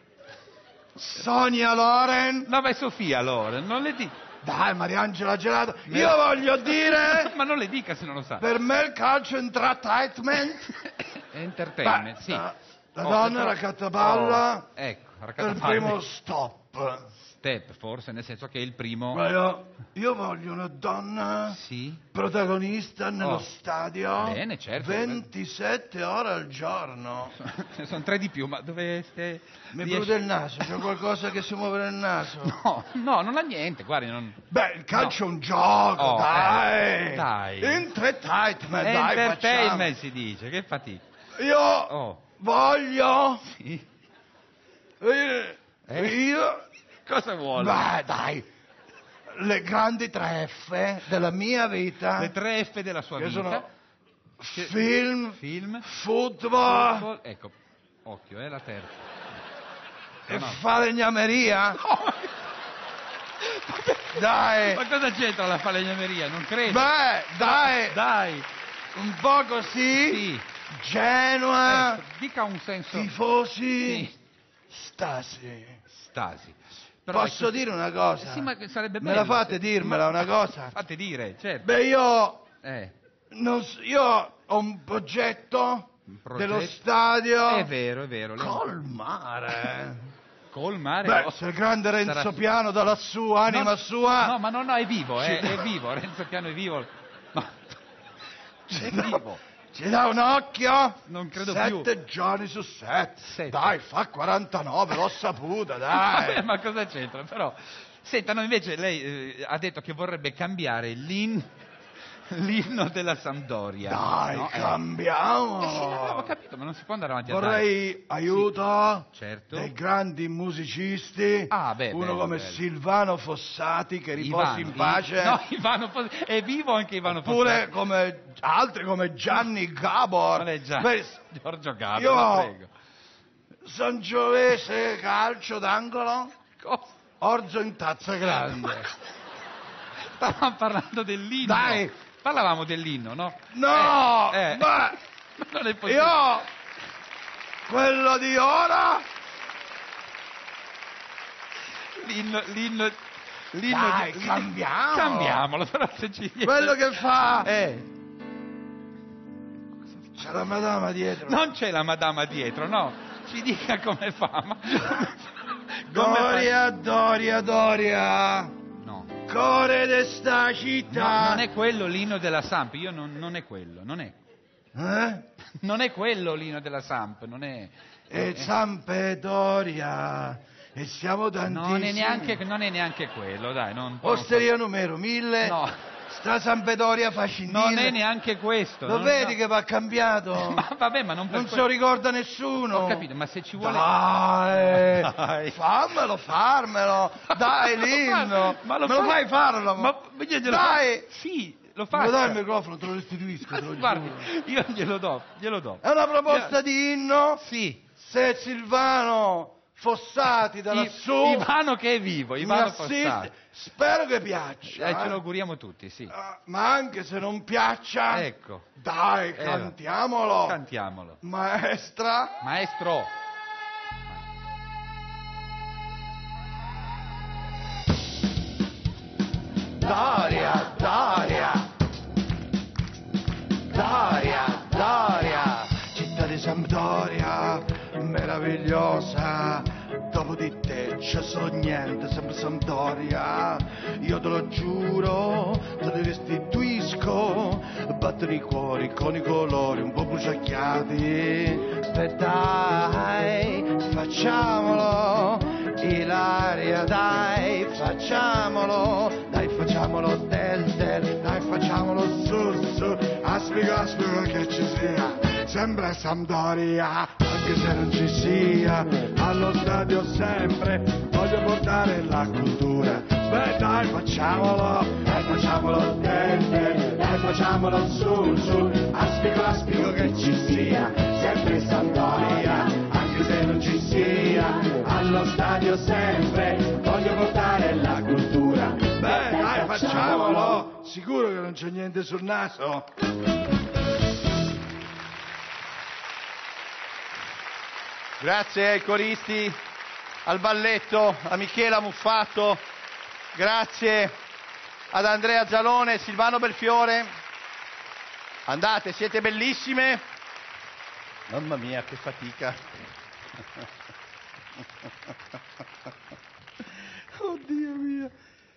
Sonia Loren. No, ma è Sofia Loren, non le dica. Dai, Mariangela Gelato. Me... Io voglio dire. Ma non le dica se non lo sa. Per me il calcio è entertainment. Entertainment, beh, sì. La, la oh, donna raccattapalla. Oh, ecco, raccattapalla. Il primo stop. Step, forse, nel senso che è il primo. Ma io, io voglio una donna. Sì. Protagonista nello oh. stadio. Bene, certo. ventisette ore al giorno. Sono tre di più, ma dove stai? Mi prude il naso, c'è qualcosa che si muove nel naso. No, no, non ha niente, guardi. Non... Beh, il calcio no. è un gioco, oh, dai. Eh, dai. Entertainment, dai. Entertainment si dice, che fatica. Io oh. voglio. Sì. Eh, eh. Io. Cosa vuole? Beh, dai, le grandi tre F della mia vita. Le tre F della sua vita. Sono film, film, football. football. Ecco, occhio, è eh, la terza. E no, no. falegnameria? No. Dai. Ma cosa c'entra la falegnameria? Non credo. Beh, dai. Dai. Un po' così. Sì. Genoa. Eh, dica un senso. Tifosi. Sì. Stasi. Stasi. Però posso ecco... dire una cosa? Sì, ma sarebbe bello. Me la fate dirmela una cosa? Fate dire, certo. Beh, io, eh. non so, io ho un progetto, un progetto dello stadio. È vero, è vero. Col mare. Col mare? Beh, oh, se il grande Renzo sarà... Piano dalla sua anima no, sua... No, ma no, no, è vivo, è, è vivo. Renzo Piano è vivo. No. È vivo. Ci dà un occhio? Non credo sette più. Sette giorni su sette. sette. Dai, fa quarantanove, l'ho saputa, dai. Vabbè, ma cosa c'entra, però? Senta, no, invece lei eh, ha detto che vorrebbe cambiare l'in... l'inno della Sampdoria. Dai, no? cambiamo! Eh, sì, no, ho capito, ma non si può andare avanti. Vorrei aiuto sì, certo. dei grandi musicisti, ah, beh, uno bello, come bello. Silvano Fossati, che riposi in pace. I, no, Ivano Fossati, è vivo anche Ivano Fossati. Oppure come altri come Gianni Gabor. È Gian... beh, Giorgio Gabor, io prego. San Giovese, calcio d'angolo, cosa? Orzo in tazza grande. Stavamo parlando dell'inno. Dai. Parlavamo dell'inno, no? No! Eh, eh. Ma non è possibile. Io, quello di ora... L'inno... l'inno... l'inno Dai, di... cambiamolo. Cambiamolo, però se ci... Quello che fa... Eh. C'è la madama dietro. Non c'è la madama dietro, no. Ci dica come fa, ma... Doria, Doria, Doria. No. Core de sta città. No, non è quello l'inno della Samp, io non, non è quello, non è. Eh? Non è quello l'inno della Samp, non è. E Samp e Doria. E siamo tantissimi. Non è neanche, non è neanche quello, dai. Non, Osteria non... numero mille. No. Sta Sampdoria Fascindina. Non è neanche questo. Lo non, vedi no. che va cambiato? Ma vabbè, ma non per Non se lo ricorda nessuno. Ho capito, ma se ci vuole... Dai, dai. fammelo, farmelo. Dai, l'inno. Ma lo, me lo fai farlo? Ma... Ma io glielo dai. Fa... Sì, lo faccio. Me lo dai il microfono, te lo restituisco. Te lo Guardi, io glielo do, glielo do. È una proposta io... di inno? Sì. Se Silvano... Fossati da lassù. Ivano che è vivo, Ivano Fossati. Spero che piaccia. Eh, eh. Ce lo auguriamo tutti, sì. Uh, ma anche se non piaccia. Ecco. Dai, eh, cantiamolo. Cantiamolo. Maestra. Maestro. Doria, Doria. Doria, Doria. Città di Sampdoria. Meravigliosa, dopo di te c'è solo niente, sempre Sampdoria, io te lo giuro, te lo restituisco, battere i cuori con i colori un po' bruciacchiati, dai, facciamolo, Ilaria, dai, facciamolo, dai, facciamolo del del, dai, facciamolo su su, aspico, aspico che ci sia. Sempre Sampdoria, anche se non ci sia, allo stadio sempre, voglio portare la cultura. Beh dai, facciamolo, e facciamolo tende, e facciamolo su, su, aspico, aspico che ci sia. Sempre Sampdoria, anche se non ci sia, allo stadio sempre, voglio portare la cultura. Beh dai, facciamolo, sicuro che non c'è niente sul naso. Grazie ai coristi, al balletto, a Michela Muffatto, grazie ad Andrea Zalone, Silvano Belfiore. Andate, siete bellissime. Mamma mia, che fatica. Oddio mio.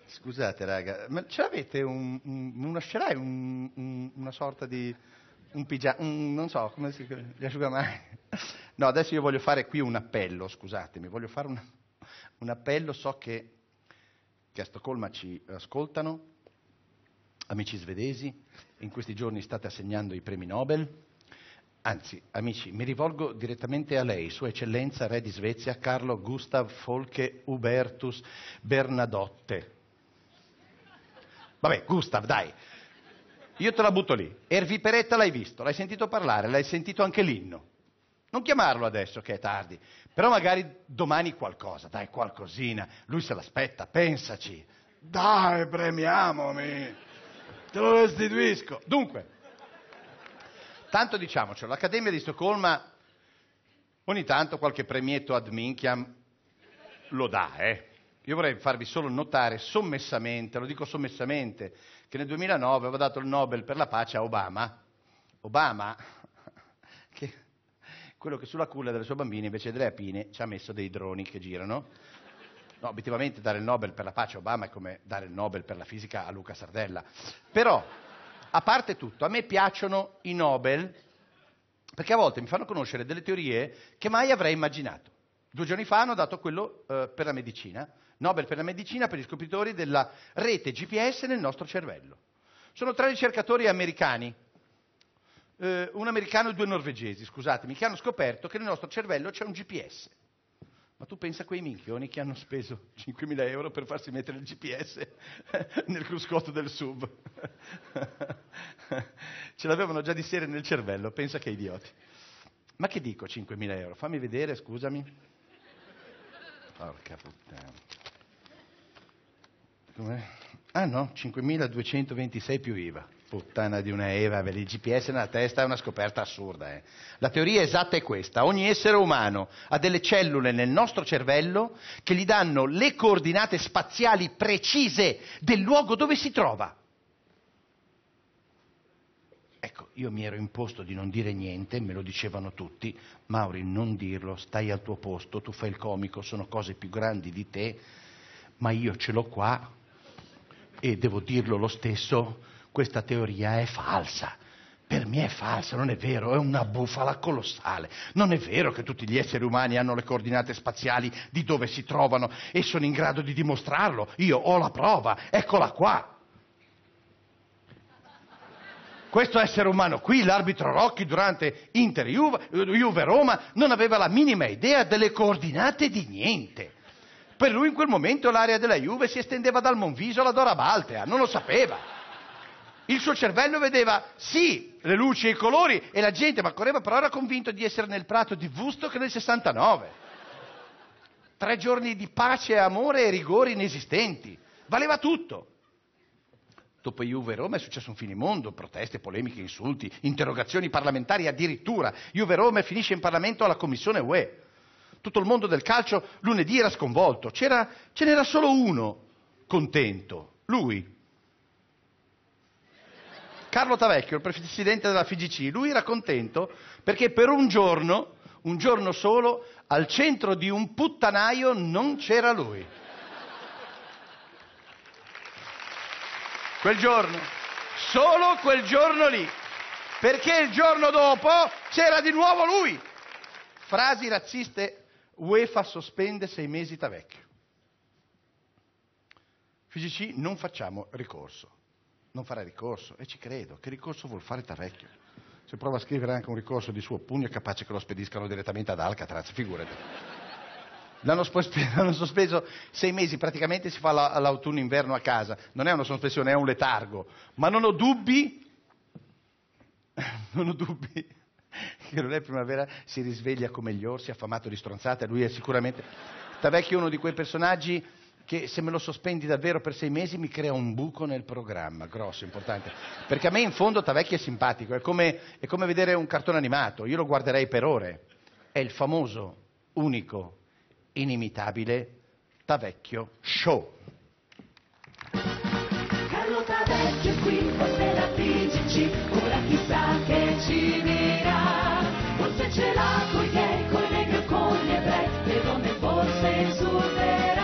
Scusate raga, ma ce l'avete un, un, una, un, un, una sorta di... un pigiama, non so, come si chiama, gli asciugamani. No, adesso io voglio fare qui un appello, scusatemi, voglio fare un, un appello, so che, che a Stoccolma ci ascoltano, amici svedesi, in questi giorni state assegnando i premi Nobel, anzi, amici, mi rivolgo direttamente a lei, Sua Eccellenza Re di Svezia, Carlo Gustav Folke Hubertus Bernadotte. Vabbè, Gustav, dai! Io te la butto lì. Ervi Peretta l'hai visto, l'hai sentito parlare, l'hai sentito anche l'inno. Non chiamarlo adesso che è tardi, però magari domani qualcosa, dai, qualcosina. Lui se l'aspetta, pensaci. Dai, premiamomi. Te lo restituisco. Dunque, tanto diciamocelo, l'Accademia di Stoccolma ogni tanto qualche premietto ad minchiam lo dà, eh. Io vorrei farvi solo notare sommessamente, lo dico sommessamente, che nel duemilanove aveva dato il Nobel per la pace a Obama. Obama, che quello che sulla culla delle sue bambine invece delle rapine ci ha messo dei droni che girano. No, obiettivamente dare il Nobel per la pace a Obama è come dare il Nobel per la fisica a Luca Sardella. Però, a parte tutto, a me piacciono i Nobel perché a volte mi fanno conoscere delle teorie che mai avrei immaginato. Due giorni fa hanno dato quello eh, per la medicina, Nobel per la medicina per gli scopritori della rete G P S nel nostro cervello. Sono tre ricercatori americani, eh, un americano e due norvegesi, scusatemi, che hanno scoperto che nel nostro cervello c'è un G P S. Ma tu pensa a quei minchioni che hanno speso cinquemila euro per farsi mettere il G P S nel cruscotto del sub. Ce l'avevano già di serie nel cervello, pensa che idioti. Ma che dico cinquemila euro? Fammi vedere, scusami. Porca puttana. Com'è? Ah no, cinquemiladuecentoventisei più I V A. Puttana di una Eva, il G P S nella testa è una scoperta assurda. Eh. La teoria esatta è questa: ogni essere umano ha delle cellule nel nostro cervello che gli danno le coordinate spaziali precise del luogo dove si trova. Ecco, io mi ero imposto di non dire niente, me lo dicevano tutti: Mauri, non dirlo, stai al tuo posto, tu fai il comico, sono cose più grandi di te, ma io ce l'ho qua e devo dirlo lo stesso. Questa teoria è falsa, per me è falsa, non è vero, è una bufala colossale. Non è vero che tutti gli esseri umani hanno le coordinate spaziali di dove si trovano e sono in grado di dimostrarlo. Io ho la prova, eccola qua. Questo essere umano qui, l'arbitro Rocchi, durante Inter-Juve-Roma, non aveva la minima idea delle coordinate di niente. Per lui in quel momento l'area della Juve si estendeva dal Monviso alla Dora Baltea, non lo sapeva. Il suo cervello vedeva, sì, le luci e i colori e la gente, ma correva, però era convinto di essere nel prato di Woodstock nel sessantanove. Tre giorni di pace, amore e rigori inesistenti. Valeva tutto. Dopo Juve e Roma è successo un finimondo, proteste, polemiche, insulti, interrogazioni parlamentari addirittura. Juve e Roma finisce in Parlamento alla Commissione U E. Tutto il mondo del calcio lunedì era sconvolto. C'era, ce n'era solo uno contento, lui. Carlo Tavecchio, il presidente della F C A, lui era contento perché per un giorno, un giorno solo, al centro di un puttanaio non c'era lui. Quel giorno, solo quel giorno lì, perché il giorno dopo c'era di nuovo lui. Frasi razziste, UEFA sospende sei mesi Tavecchio. F C A, non facciamo ricorso. Non farà ricorso, e ci credo. Che ricorso vuol fare Tavecchio? Se prova a scrivere anche un ricorso di suo pugno è capace che lo spediscano direttamente ad Alcatraz, figurati. L'hanno, l'hanno sospeso sei mesi, praticamente si fa la, l'autunno-inverno a casa. Non è una sospensione, è un letargo. Ma non ho dubbi, non ho dubbi, che non è primavera, si risveglia come gli orsi, affamato di stronzate. Lui è sicuramente... Tavecchio è uno di quei personaggi che se me lo sospendi davvero per sei mesi mi crea un buco nel programma, grosso, importante. Perché a me in fondo Tavecchio è simpatico, è come, è come vedere un cartone animato, io lo guarderei per ore. È il famoso, unico, inimitabile Tavecchio Show. Carlo Tavecchio è qui, forse la P G C, ora chissà che ci dirà, forse ce l'ha con gay, con negri o con gli ebrei, le donne forse insulterà.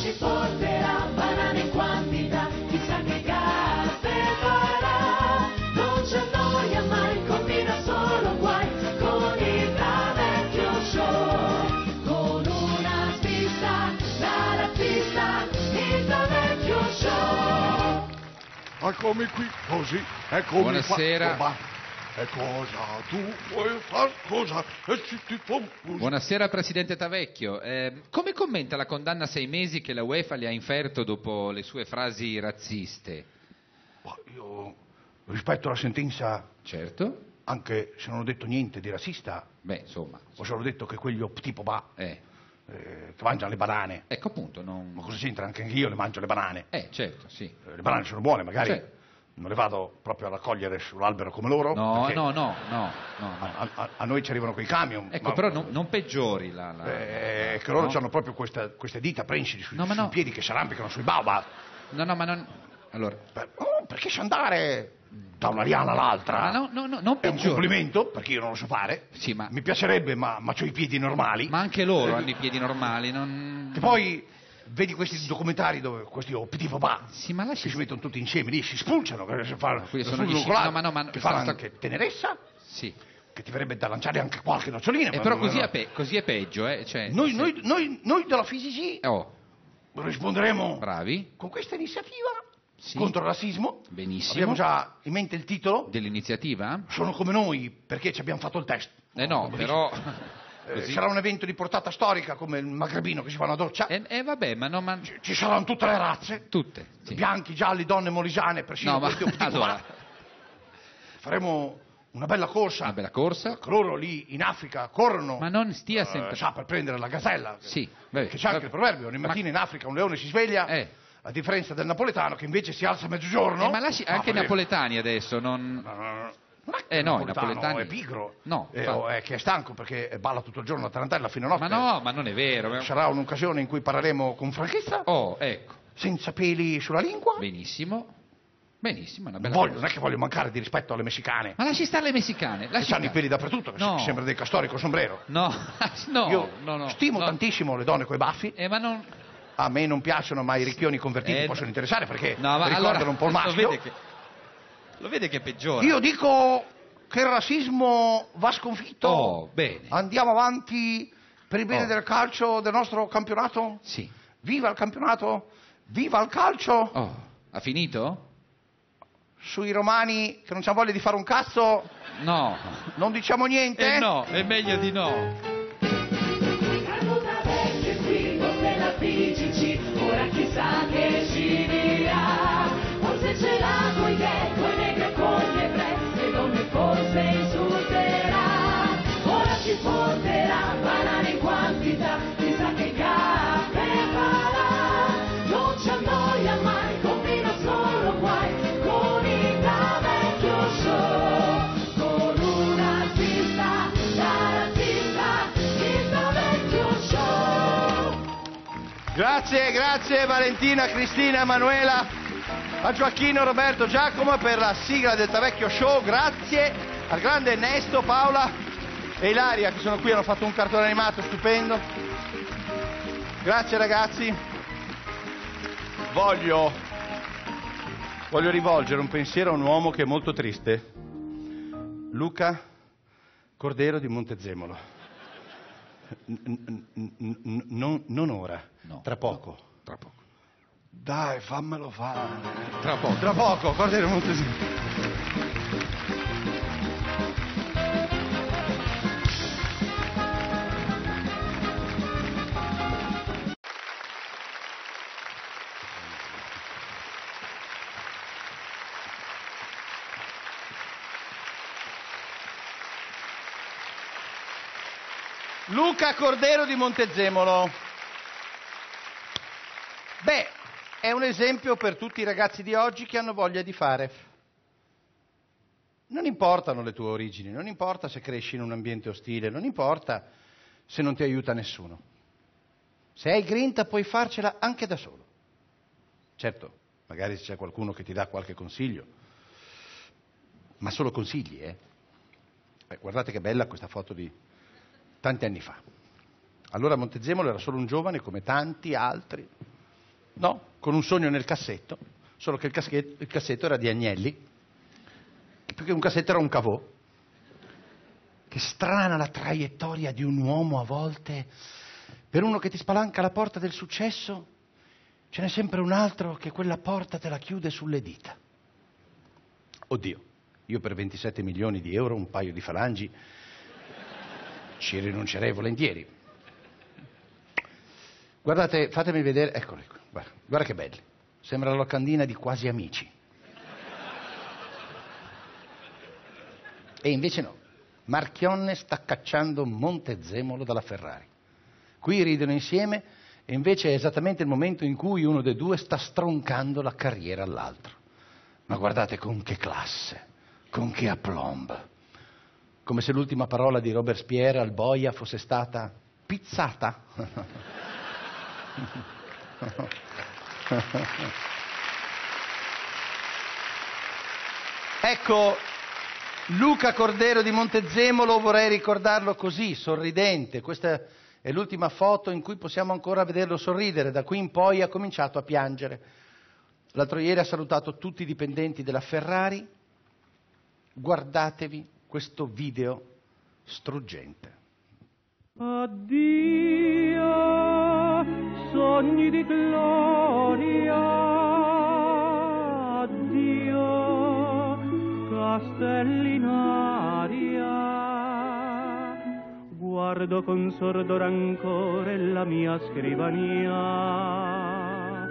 Ci porterà banane in quantità, chissà che carte farà, non c'è noia mai, combina solo guai, con il Tavecchio Show, con una pista, la pista, il Tavecchio Show. Eccomi qui, così, eccomi. Buonasera. Qua, oh, e cosa tu vuoi far cosa? E ci ti confusi. Buonasera Presidente Tavecchio, eh, come commenta la condanna a sei mesi che la UEFA le ha inferto dopo le sue frasi razziste? Ma io rispetto alla sentenza, certo, anche se non ho detto niente di razzista. Beh, insomma, ho solo detto che quelli tipo ba eh. Eh, che mangiano le banane. Ecco appunto, non... Ma cosa c'entra? Anche io le mangio le banane. Eh, certo, sì. Eh, le banane sono buone, magari. Certo. Non le vado proprio a raccogliere sull'albero come loro? No, no, no, no, no, no. A, a, a noi ci arrivano quei camion. Ecco, ma, però non, non peggiori la... la, eh, la che loro no? Hanno proprio questa, queste dita prencili su, no, sui no. Piedi che si arrampicano sui baobab. No, no, ma non... Allora... Per, oh, perché c'è andare da una liana all'altra? Ma no, no, no, non peggiori. È un complimento, perché io non lo so fare. Sì, ma... Mi piacerebbe, ma, ma ho i piedi normali. Ma anche loro eh, hanno i piedi normali, non... Che poi... Vedi questi sì. Documentari dove questi opti papà sì, ma lasci... che si mettono tutti insieme lì, si spulciano, che si fanno, no, sono gli sci... no, ma no, ma no, che fanno sta... anche tenerezza, sì. Che ti verrebbe da lanciare anche qualche nocciolina. Eh, però non... così, è pe... così è peggio, eh? Cioè, noi, se... noi, noi, noi della F C A oh. Risponderemo bravi. Con questa iniziativa Sì. Contro il razzismo. Benissimo. Abbiamo già in mente il titolo dell'iniziativa? Sono come noi, perché ci abbiamo fatto il test. Eh no, no però... Così. Sarà un evento di portata storica come il magrebino che si fa una doccia. E eh, eh, vabbè, ma no, ma... Ci, ci saranno tutte le razze. Tutte. Sì. Bianchi, gialli, donne, molisane, persino no, ma... allora. Faremo una bella corsa. Una bella corsa. Coloro lì in Africa corrono. Ma non stia sempre. Eh, sa, per prendere la gazella. Sì. Vabbè, che c'è vabbè. anche il proverbio. Ogni mattina ma... in Africa un leone si sveglia. Eh. A differenza del napoletano che invece si alza a mezzogiorno. Eh, ma lasci ah, anche i napoletani adesso non. No, no, no. Ma eh no, napoletano, napoletano è pigro, no, eh, o è che è stanco perché balla tutto il giorno a tarantella fino a notte. Ma no, ma non è vero. Sarà un'occasione in cui parleremo con franchezza. Oh, ecco. Senza peli sulla lingua. Benissimo. Benissimo, una bella voglio, cosa. Non è che voglio mancare di rispetto alle messicane. Ma lasci stare le messicane. Lasci hanno i peli dappertutto, che no. sembra dei castori con sombrero. No, no. Io no, no, stimo no. tantissimo le donne coi baffi. Eh, ma non... A me non piacciono, ma i ricchioni convertiti eh, possono interessare perché no, ricordano allora, un po' il maschio. Vede che... Lo vede che peggiora? Io dico che il razzismo va sconfitto. Oh, bene. Andiamo avanti per il bene oh. del calcio, del nostro campionato. Sì. Viva il campionato, viva il calcio. Oh, ha finito? Sui romani che non c'hanno voglia di fare un cazzo. No. Non diciamo niente? Eh no, è meglio di no. Carlo Tavecchio è qui con la P G C, ora chissà che ci dirà. Forse ce l'ha con i ghetto e negra con le prezze, le donne forse insulterà. Ora ci porterà banane in quantità, chissà che caffè farà. Non ci annoia mai, combina solo guai, con il Tavecchio Show. Con un artista, da artista, il Tavecchio Show. Grazie, grazie Valentina, Cristina, Manuela. A Gioacchino, Roberto, Giacomo per la sigla del Tavecchio Show, grazie al grande Nesto, Paola e Ilaria che sono qui, hanno fatto un cartone animato stupendo. Grazie ragazzi. Voglio, voglio rivolgere un pensiero a un uomo che è molto triste, Luca Cordero di Montezemolo. N- n- n- non, non ora, no. tra poco. No, tra poco. Dai, fammelo fare. Tra poco, tra poco, Corriere molto sì. Luca Cordero di Montezemolo. Beh, è un esempio per tutti i ragazzi di oggi che hanno voglia di fare. Non importano le tue origini, non importa se cresci in un ambiente ostile, non importa se non ti aiuta nessuno. Se hai grinta puoi farcela anche da solo. Certo, magari se c'è qualcuno che ti dà qualche consiglio, ma solo consigli, eh? Beh, guardate che bella questa foto di tanti anni fa. Allora Montezemolo era solo un giovane come tanti altri. No, con un sogno nel cassetto, solo che il cassetto, il cassetto era di Agnelli, più che un cassetto era un cavò. Che strana la traiettoria di un uomo a volte, per uno che ti spalanca la porta del successo, ce n'è sempre un altro che quella porta te la chiude sulle dita. Oddio, io per ventisette milioni di euro, un paio di falangi, ci rinuncerei volentieri. Guardate, fatemi vedere, eccoli qui. Guarda, guarda che belli, sembra la locandina di Quasi Amici. E invece no, Marchionne sta cacciando Montezemolo dalla Ferrari. Qui ridono insieme e invece è esattamente il momento in cui uno dei due sta stroncando la carriera all'altro. Ma guardate con che classe, con che aplomb. Come se l'ultima parola di Robespierre al boia fosse stata pizzata. Ecco, Luca Cordero di Montezemolo, vorrei ricordarlo così, sorridente. Questa è l'ultima foto in cui possiamo ancora vederlo sorridere. Da qui in poi ha cominciato a piangere. L'altro ieri ha salutato tutti i dipendenti della Ferrari. Guardatevi questo video struggente. Addio sogni di gloria, castelli in aria, guardo con sordo rancore la mia scrivania,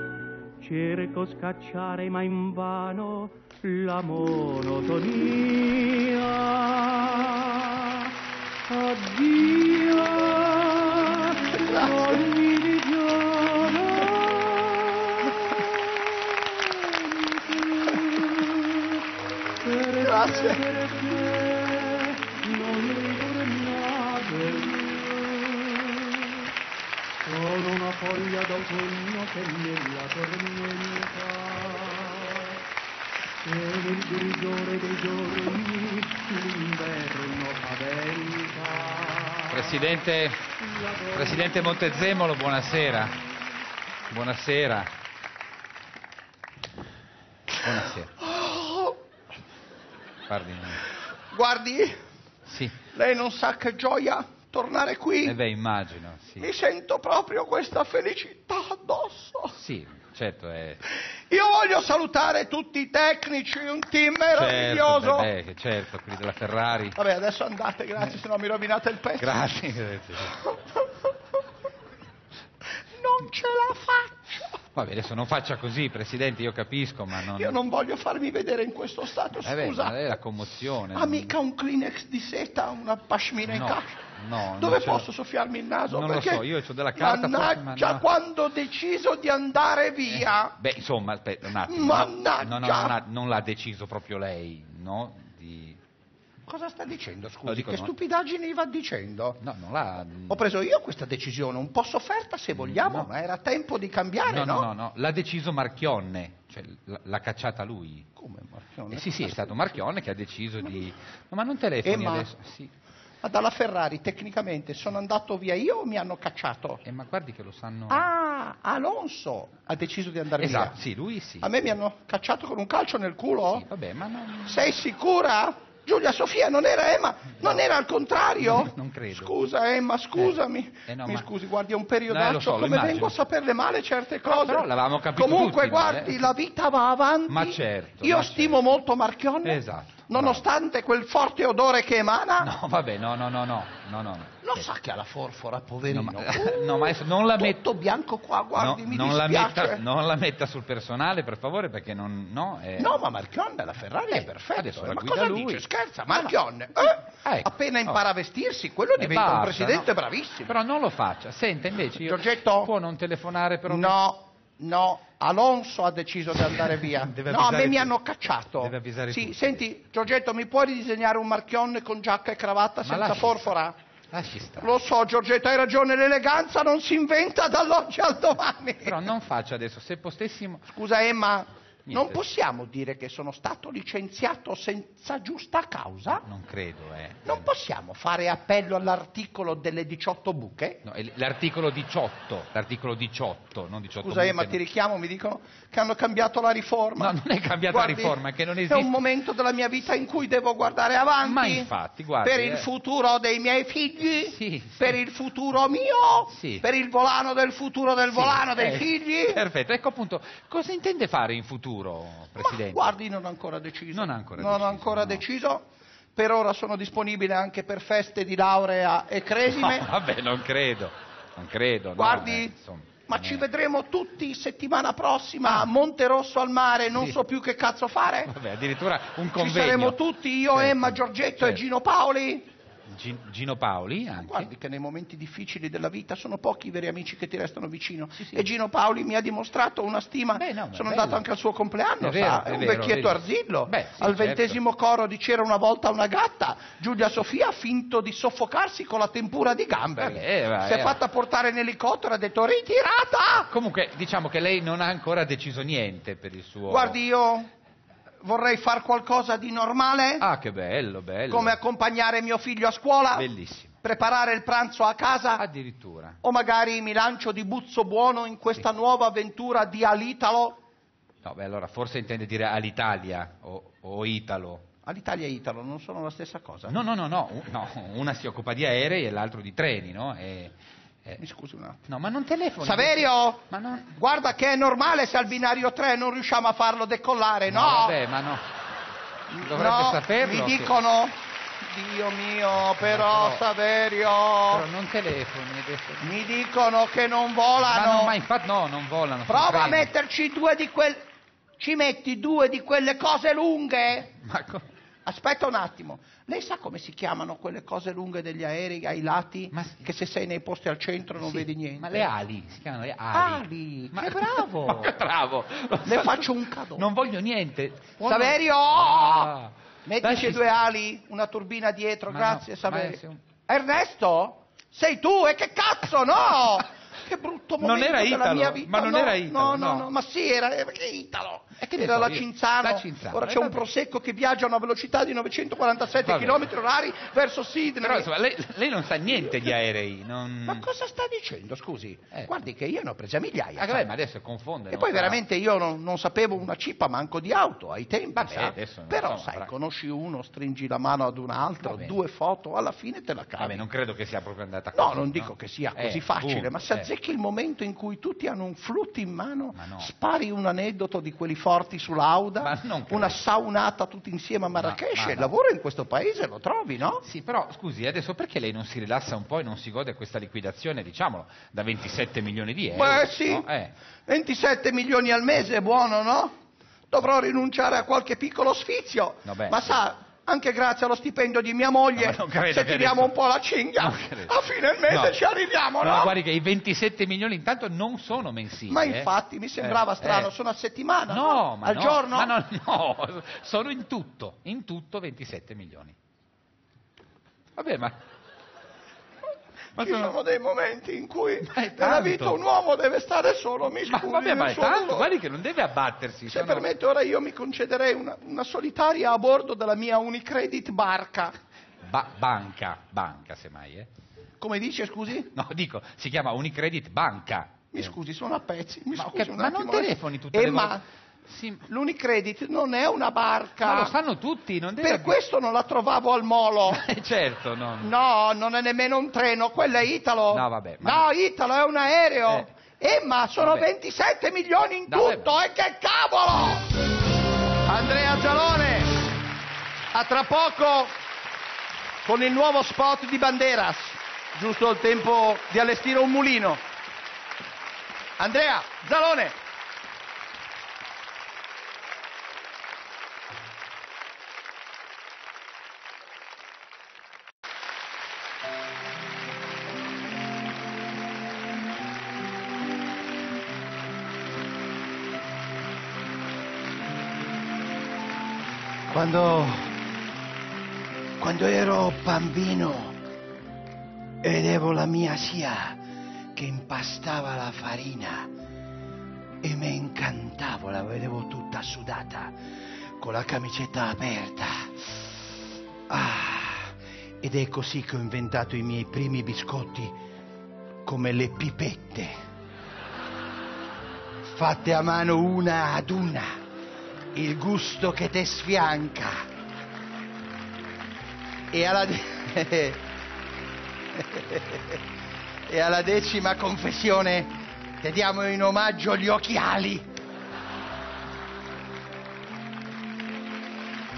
cerco scacciare ma invano la monotonia. Addio, ogni grazie. Non ritornate più, sono una foglia d'autunno che nella tormenta, e nel grigiore dei giorni l'inverno paventa. Presidente, Presidente Montezemolo, buonasera. Buonasera. Buonasera. Guardi. Guardi? Sì. Lei non sa che gioia tornare qui? Eh beh, immagino, sì. Mi sento proprio questa felicità addosso. Sì, certo. È... Io voglio salutare tutti i tecnici, un team meraviglioso. Certo, beh, certo, quelli della Ferrari. Vabbè, adesso andate, grazie, eh. se no mi rovinate il pezzo. Grazie. Non ce la faccio. Vabbè, adesso non faccia così, Presidente, io capisco, ma non... Io non voglio farmi vedere in questo stato, eh scusa. Beh, è la commozione. Ha non... mica un Kleenex di seta, una pashmina in no, casa? No, dove posso soffiarmi il naso? Non Perché lo so, io ho della carta... Mannaggia, no. quando ho deciso di andare via... Eh, beh, insomma, aspetta, un attimo. Mannaggia! No, no, no, no, non l'ha deciso proprio lei, no? Di... Cosa sta dicendo, scusi? Dico, che non... stupidaggini va dicendo? No, non l'ha... Ho preso io questa decisione, un po' sofferta se vogliamo, no. ma era tempo di cambiare, no? No, no, no, no. L'ha deciso Marchionne, cioè l'ha cacciata lui. Come Marchionne? Eh, sì, sì, è stato Marchionne che ha deciso ma... di... No, ma non telefoni eh, adesso, ma... sì. Ma dalla Ferrari, tecnicamente, sono andato via io o mi hanno cacciato? Eh, ma guardi che lo sanno... Ah, Alonso ha deciso di andare esatto, via. Esatto, sì, lui sì. A me mi hanno cacciato con un calcio nel culo? Sì, vabbè, ma non... Sei sicura? Giulia Sofia non era Emma, non no. era al contrario? Non, non credo. Scusa Emma, scusami, eh, eh no, mi ma... scusi, guardi, è un periodaccio, no, so, come immagino. Vengo a saperle male certe cose. No, però l'avevamo capito comunque tutti, guardi, eh? La vita va avanti, ma certo, io ma stimo certo. molto Marchionne, esatto, nonostante no. quel forte odore che emana. No, vabbè, no, no, no, no, no, no. Lo certo. sa che ha la forfora, poverino. No, ma, uh, no, ma non la met... tutto bianco qua, guardi, no, mi non dispiace. La metta, non la metta sul personale, per favore, perché non... No, è... no ma Marchionne, la Ferrari eh, è perfetta. Ma cosa lui. dice? Scherza, Marchionne. No, no. Eh, ecco. Appena impara oh. a vestirsi, quello eh, diventa basta, un presidente no. bravissimo. Però non lo faccia. Senta, invece, io... Giorgetto? Può non telefonare per un... No. No, Alonso ha deciso di andare via. No, a me tu. mi hanno cacciato. Deve avvisare sì, tutti. Senti, Giorgetto, mi puoi ridisegnare un Marchionne con giacca e cravatta ma senza forfora? Lasci stare. Lo so, Giorgetto, hai ragione, l'eleganza non si inventa dall'oggi al domani. Però non faccia adesso, se potessimo... Scusa Emma, Niente. non possiamo dire che sono stato licenziato senza giusta causa? Non credo, eh. Non possiamo fare appello all'articolo delle diciotto buche? No, l'articolo diciotto, l'articolo diciotto, non diciotto Scusa, buche. Scusa, ma ti richiamo, mi dicono che hanno cambiato la riforma. No, non è cambiata guardi, la riforma, è che non esiste. È un momento della mia vita in cui devo guardare avanti. Ma infatti, guardi. Per eh. il futuro dei miei figli? Sì. Per sì. il futuro mio? Sì. Per il volano del futuro del sì, volano eh, dei figli? Perfetto, ecco appunto, cosa intende fare in futuro? Presidente. Guardi, non ho ancora deciso. Non, ancora non deciso, ho ancora no. deciso. Per ora sono disponibile anche per feste di laurea e cresime. No, vabbè, non credo. Non credo. Guardi, no, insomma, ma ci è. vedremo tutti settimana prossima ah. a Monte Rosso al mare. Non sì. so più che cazzo fare. Vabbè, addirittura un convegno. Ci saremo tutti, io, certo. Emma, Giorgetto certo. e Gino Paoli. Gino Paoli anche. Guardi che nei momenti difficili della vita sono pochi i veri amici che ti restano vicino sì, sì. e Gino Paoli mi ha dimostrato una stima. Beh, no, sono bello. andato anche al suo compleanno, è, vero, sa? è, è un vero, vecchietto vero. arzillo. Beh, sì, al ventesimo certo. coro di C'era una volta una gatta, Giulia Sofia ha finto di soffocarsi con la tempura di Gamberi, beh, eh, si è eh, fatta eh. portare in elicottero, ha detto ritirata. Comunque diciamo che lei non ha ancora deciso niente per il suo... Guardi, io vorrei fare qualcosa di normale. Ah, che bello, bello. Come accompagnare mio figlio a scuola. Bellissimo. Preparare il pranzo a casa. Addirittura. O magari mi lancio di buzzo buono in questa sì. nuova avventura di Alitalo. No, beh, allora forse intende dire Alitalia o, o Italo. Alitalia e Italo non sono la stessa cosa. No, no, no, no. no. Una si occupa di aerei e l'altro di treni, no? E... Eh. Mi scusi un attimo. No, ma non telefono. Saverio, ma non... guarda che è normale se al binario tre non riusciamo a farlo decollare, no? no? Vabbè, ma no. Dovrebbe no, saperlo. Mi dicono... Che... Dio mio, però, però Saverio... Però non telefoni adesso. Mi dicono che non volano. Ma, non, ma infatti no, non volano. Prova a metterci due di quelle... Ci metti due di quelle cose lunghe? Ma come? Aspetta un attimo, lei sa come si chiamano quelle cose lunghe degli aerei ai lati? Ma sì. Che se sei nei posti al centro non sì, vedi niente. Ma le ali, si chiamano le ali. Ali, ma che bravo! Ma che bravo! Le faccio un cadeau. Non voglio niente. Buono. Saverio! Ah. Mettici dai, due ali, una turbina dietro, ma grazie no, Saverio. Se... Ernesto? Sei tu? E che cazzo, no! Che brutto momento non era Italo, della mia vita. Ma non no, era Italo, no, no, no, no, ma sì, era, era Italo. E che era so, la Cinzano. La Cinzano. Ora c'è un prosecco che viaggia a una velocità di novecentoquarantasette chilometri orari verso Sydney. Però insomma, lei, lei non sa niente di aerei. Non... Ma cosa sta dicendo, scusi? Eh. Guardi che io ne ho prese migliaia. Ah, vabbè, ma adesso confonde. E poi farà. Veramente io non, non sapevo una cippa manco di auto ai tempi. Vabbè, sa. Adesso non però so, sai, fra... conosci uno, stringi la mano ad un altro, due foto, alla fine te la cavi. Vabbè, non credo che sia proprio andata così. No, non no? dico che sia così eh, facile, uh, ma se eh. azzecchi il momento in cui tutti hanno un flutto in mano, no. spari un aneddoto di quelli forti sull'Auda, una saunata tutti insieme a Marrakech, no, il lavoro in questo paese lo trovi, no? Sì, però scusi, adesso perché lei non si rilassa un po' e non si gode questa liquidazione, diciamolo, da ventisette milioni di euro? Beh sì, no? eh. ventisette milioni al mese è buono, no? Dovrò rinunciare a qualche piccolo sfizio, no, beh, ma sì. sa... Anche grazie allo stipendio di mia moglie, no, se tiriamo adesso... un po' la cinghia, a fine mese no. ci arriviamo, no? No, guardi che i ventisette milioni intanto non sono mensili. Ma infatti, eh. mi sembrava eh. strano, eh. sono a settimana, no, no? Ma al no. giorno? Ma no, no, sono in tutto, in tutto ventisette milioni. Vabbè, ma... ma ci sono... sono dei momenti in cui nella vita un uomo deve stare solo, mi scusi, ma vabbè, ma è tanto, guardi che non deve abbattersi. Se sono... permette, ora io mi concederei una, una solitaria a bordo della mia Unicredit barca. Ba- banca, banca semmai, eh. Come dice, scusi? No, dico, si chiama Unicredit banca. Mi eh. scusi, sono a pezzi, mi ma, scusi okay, un ma attimo. Ma non telefoni tutte eh, le ma... volte... Sì. L'Unicredit non è una barca. Ma lo sanno tutti, non deve... Per questo non la trovavo al molo. Certo, no. No, non è nemmeno un treno, quello è Italo. No, vabbè. Ma... No, Italo è un aereo. Eh, eh ma sono vabbè. ventisette milioni in no, tutto, vabbè. E che cavolo! Andrea Gialone, a tra poco con il nuovo spot di Banderas. Giusto il tempo di allestire un mulino. Andrea Gialone. Quando, quando ero bambino vedevo la mia zia che impastava la farina e mi incantavo, la vedevo tutta sudata, con la camicetta aperta. Ah, ed è così che ho inventato i miei primi biscotti, come le pipette, fatte a mano una ad una. Il gusto che te sfianca. E alla, de... e alla decima confessione ti diamo in omaggio gli occhiali.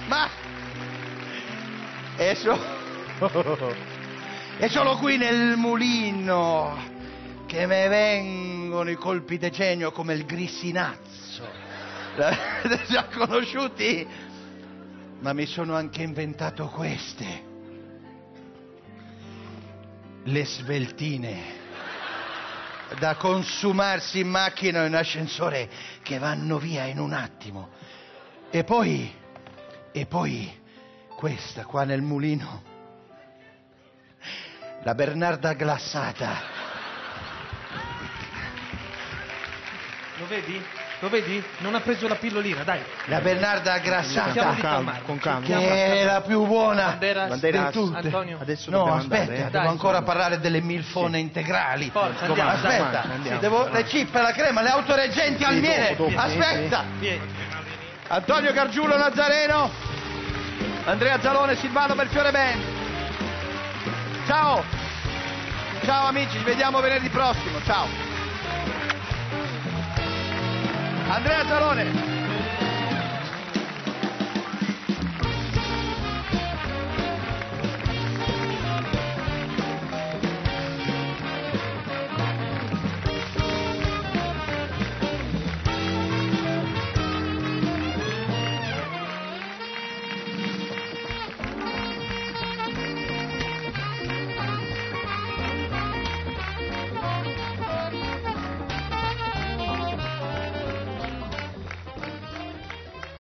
Ma è, so... è solo qui nel mulino che mi vengono i colpi di genio come il grissinazzo. L'avete già conosciuti, ma mi sono anche inventato queste, le sveltine, da consumarsi in macchina o in ascensore, che vanno via in un attimo. E poi, e poi questa qua nel mulino, la Bernarda glassata. Lo vedi? Lo vedi? Non ha preso la pillolina, dai. La Bernarda grassata, con calma, che è la più buona di tutte. Adesso no, aspetta, andare, devo eh. ancora parlare delle milfone sì. integrali. Forza, andiamo, aspetta, andiamo, andiamo. Devo le cippe, la crema, le autoreggenti al miele. Aspetta. Vieni. Antonio Gargiulo Nazareno, Andrea Zalone, Silvano Belfiore Band. Ciao. Ciao amici, ci vediamo venerdì prossimo. Ciao. Andrea Zalone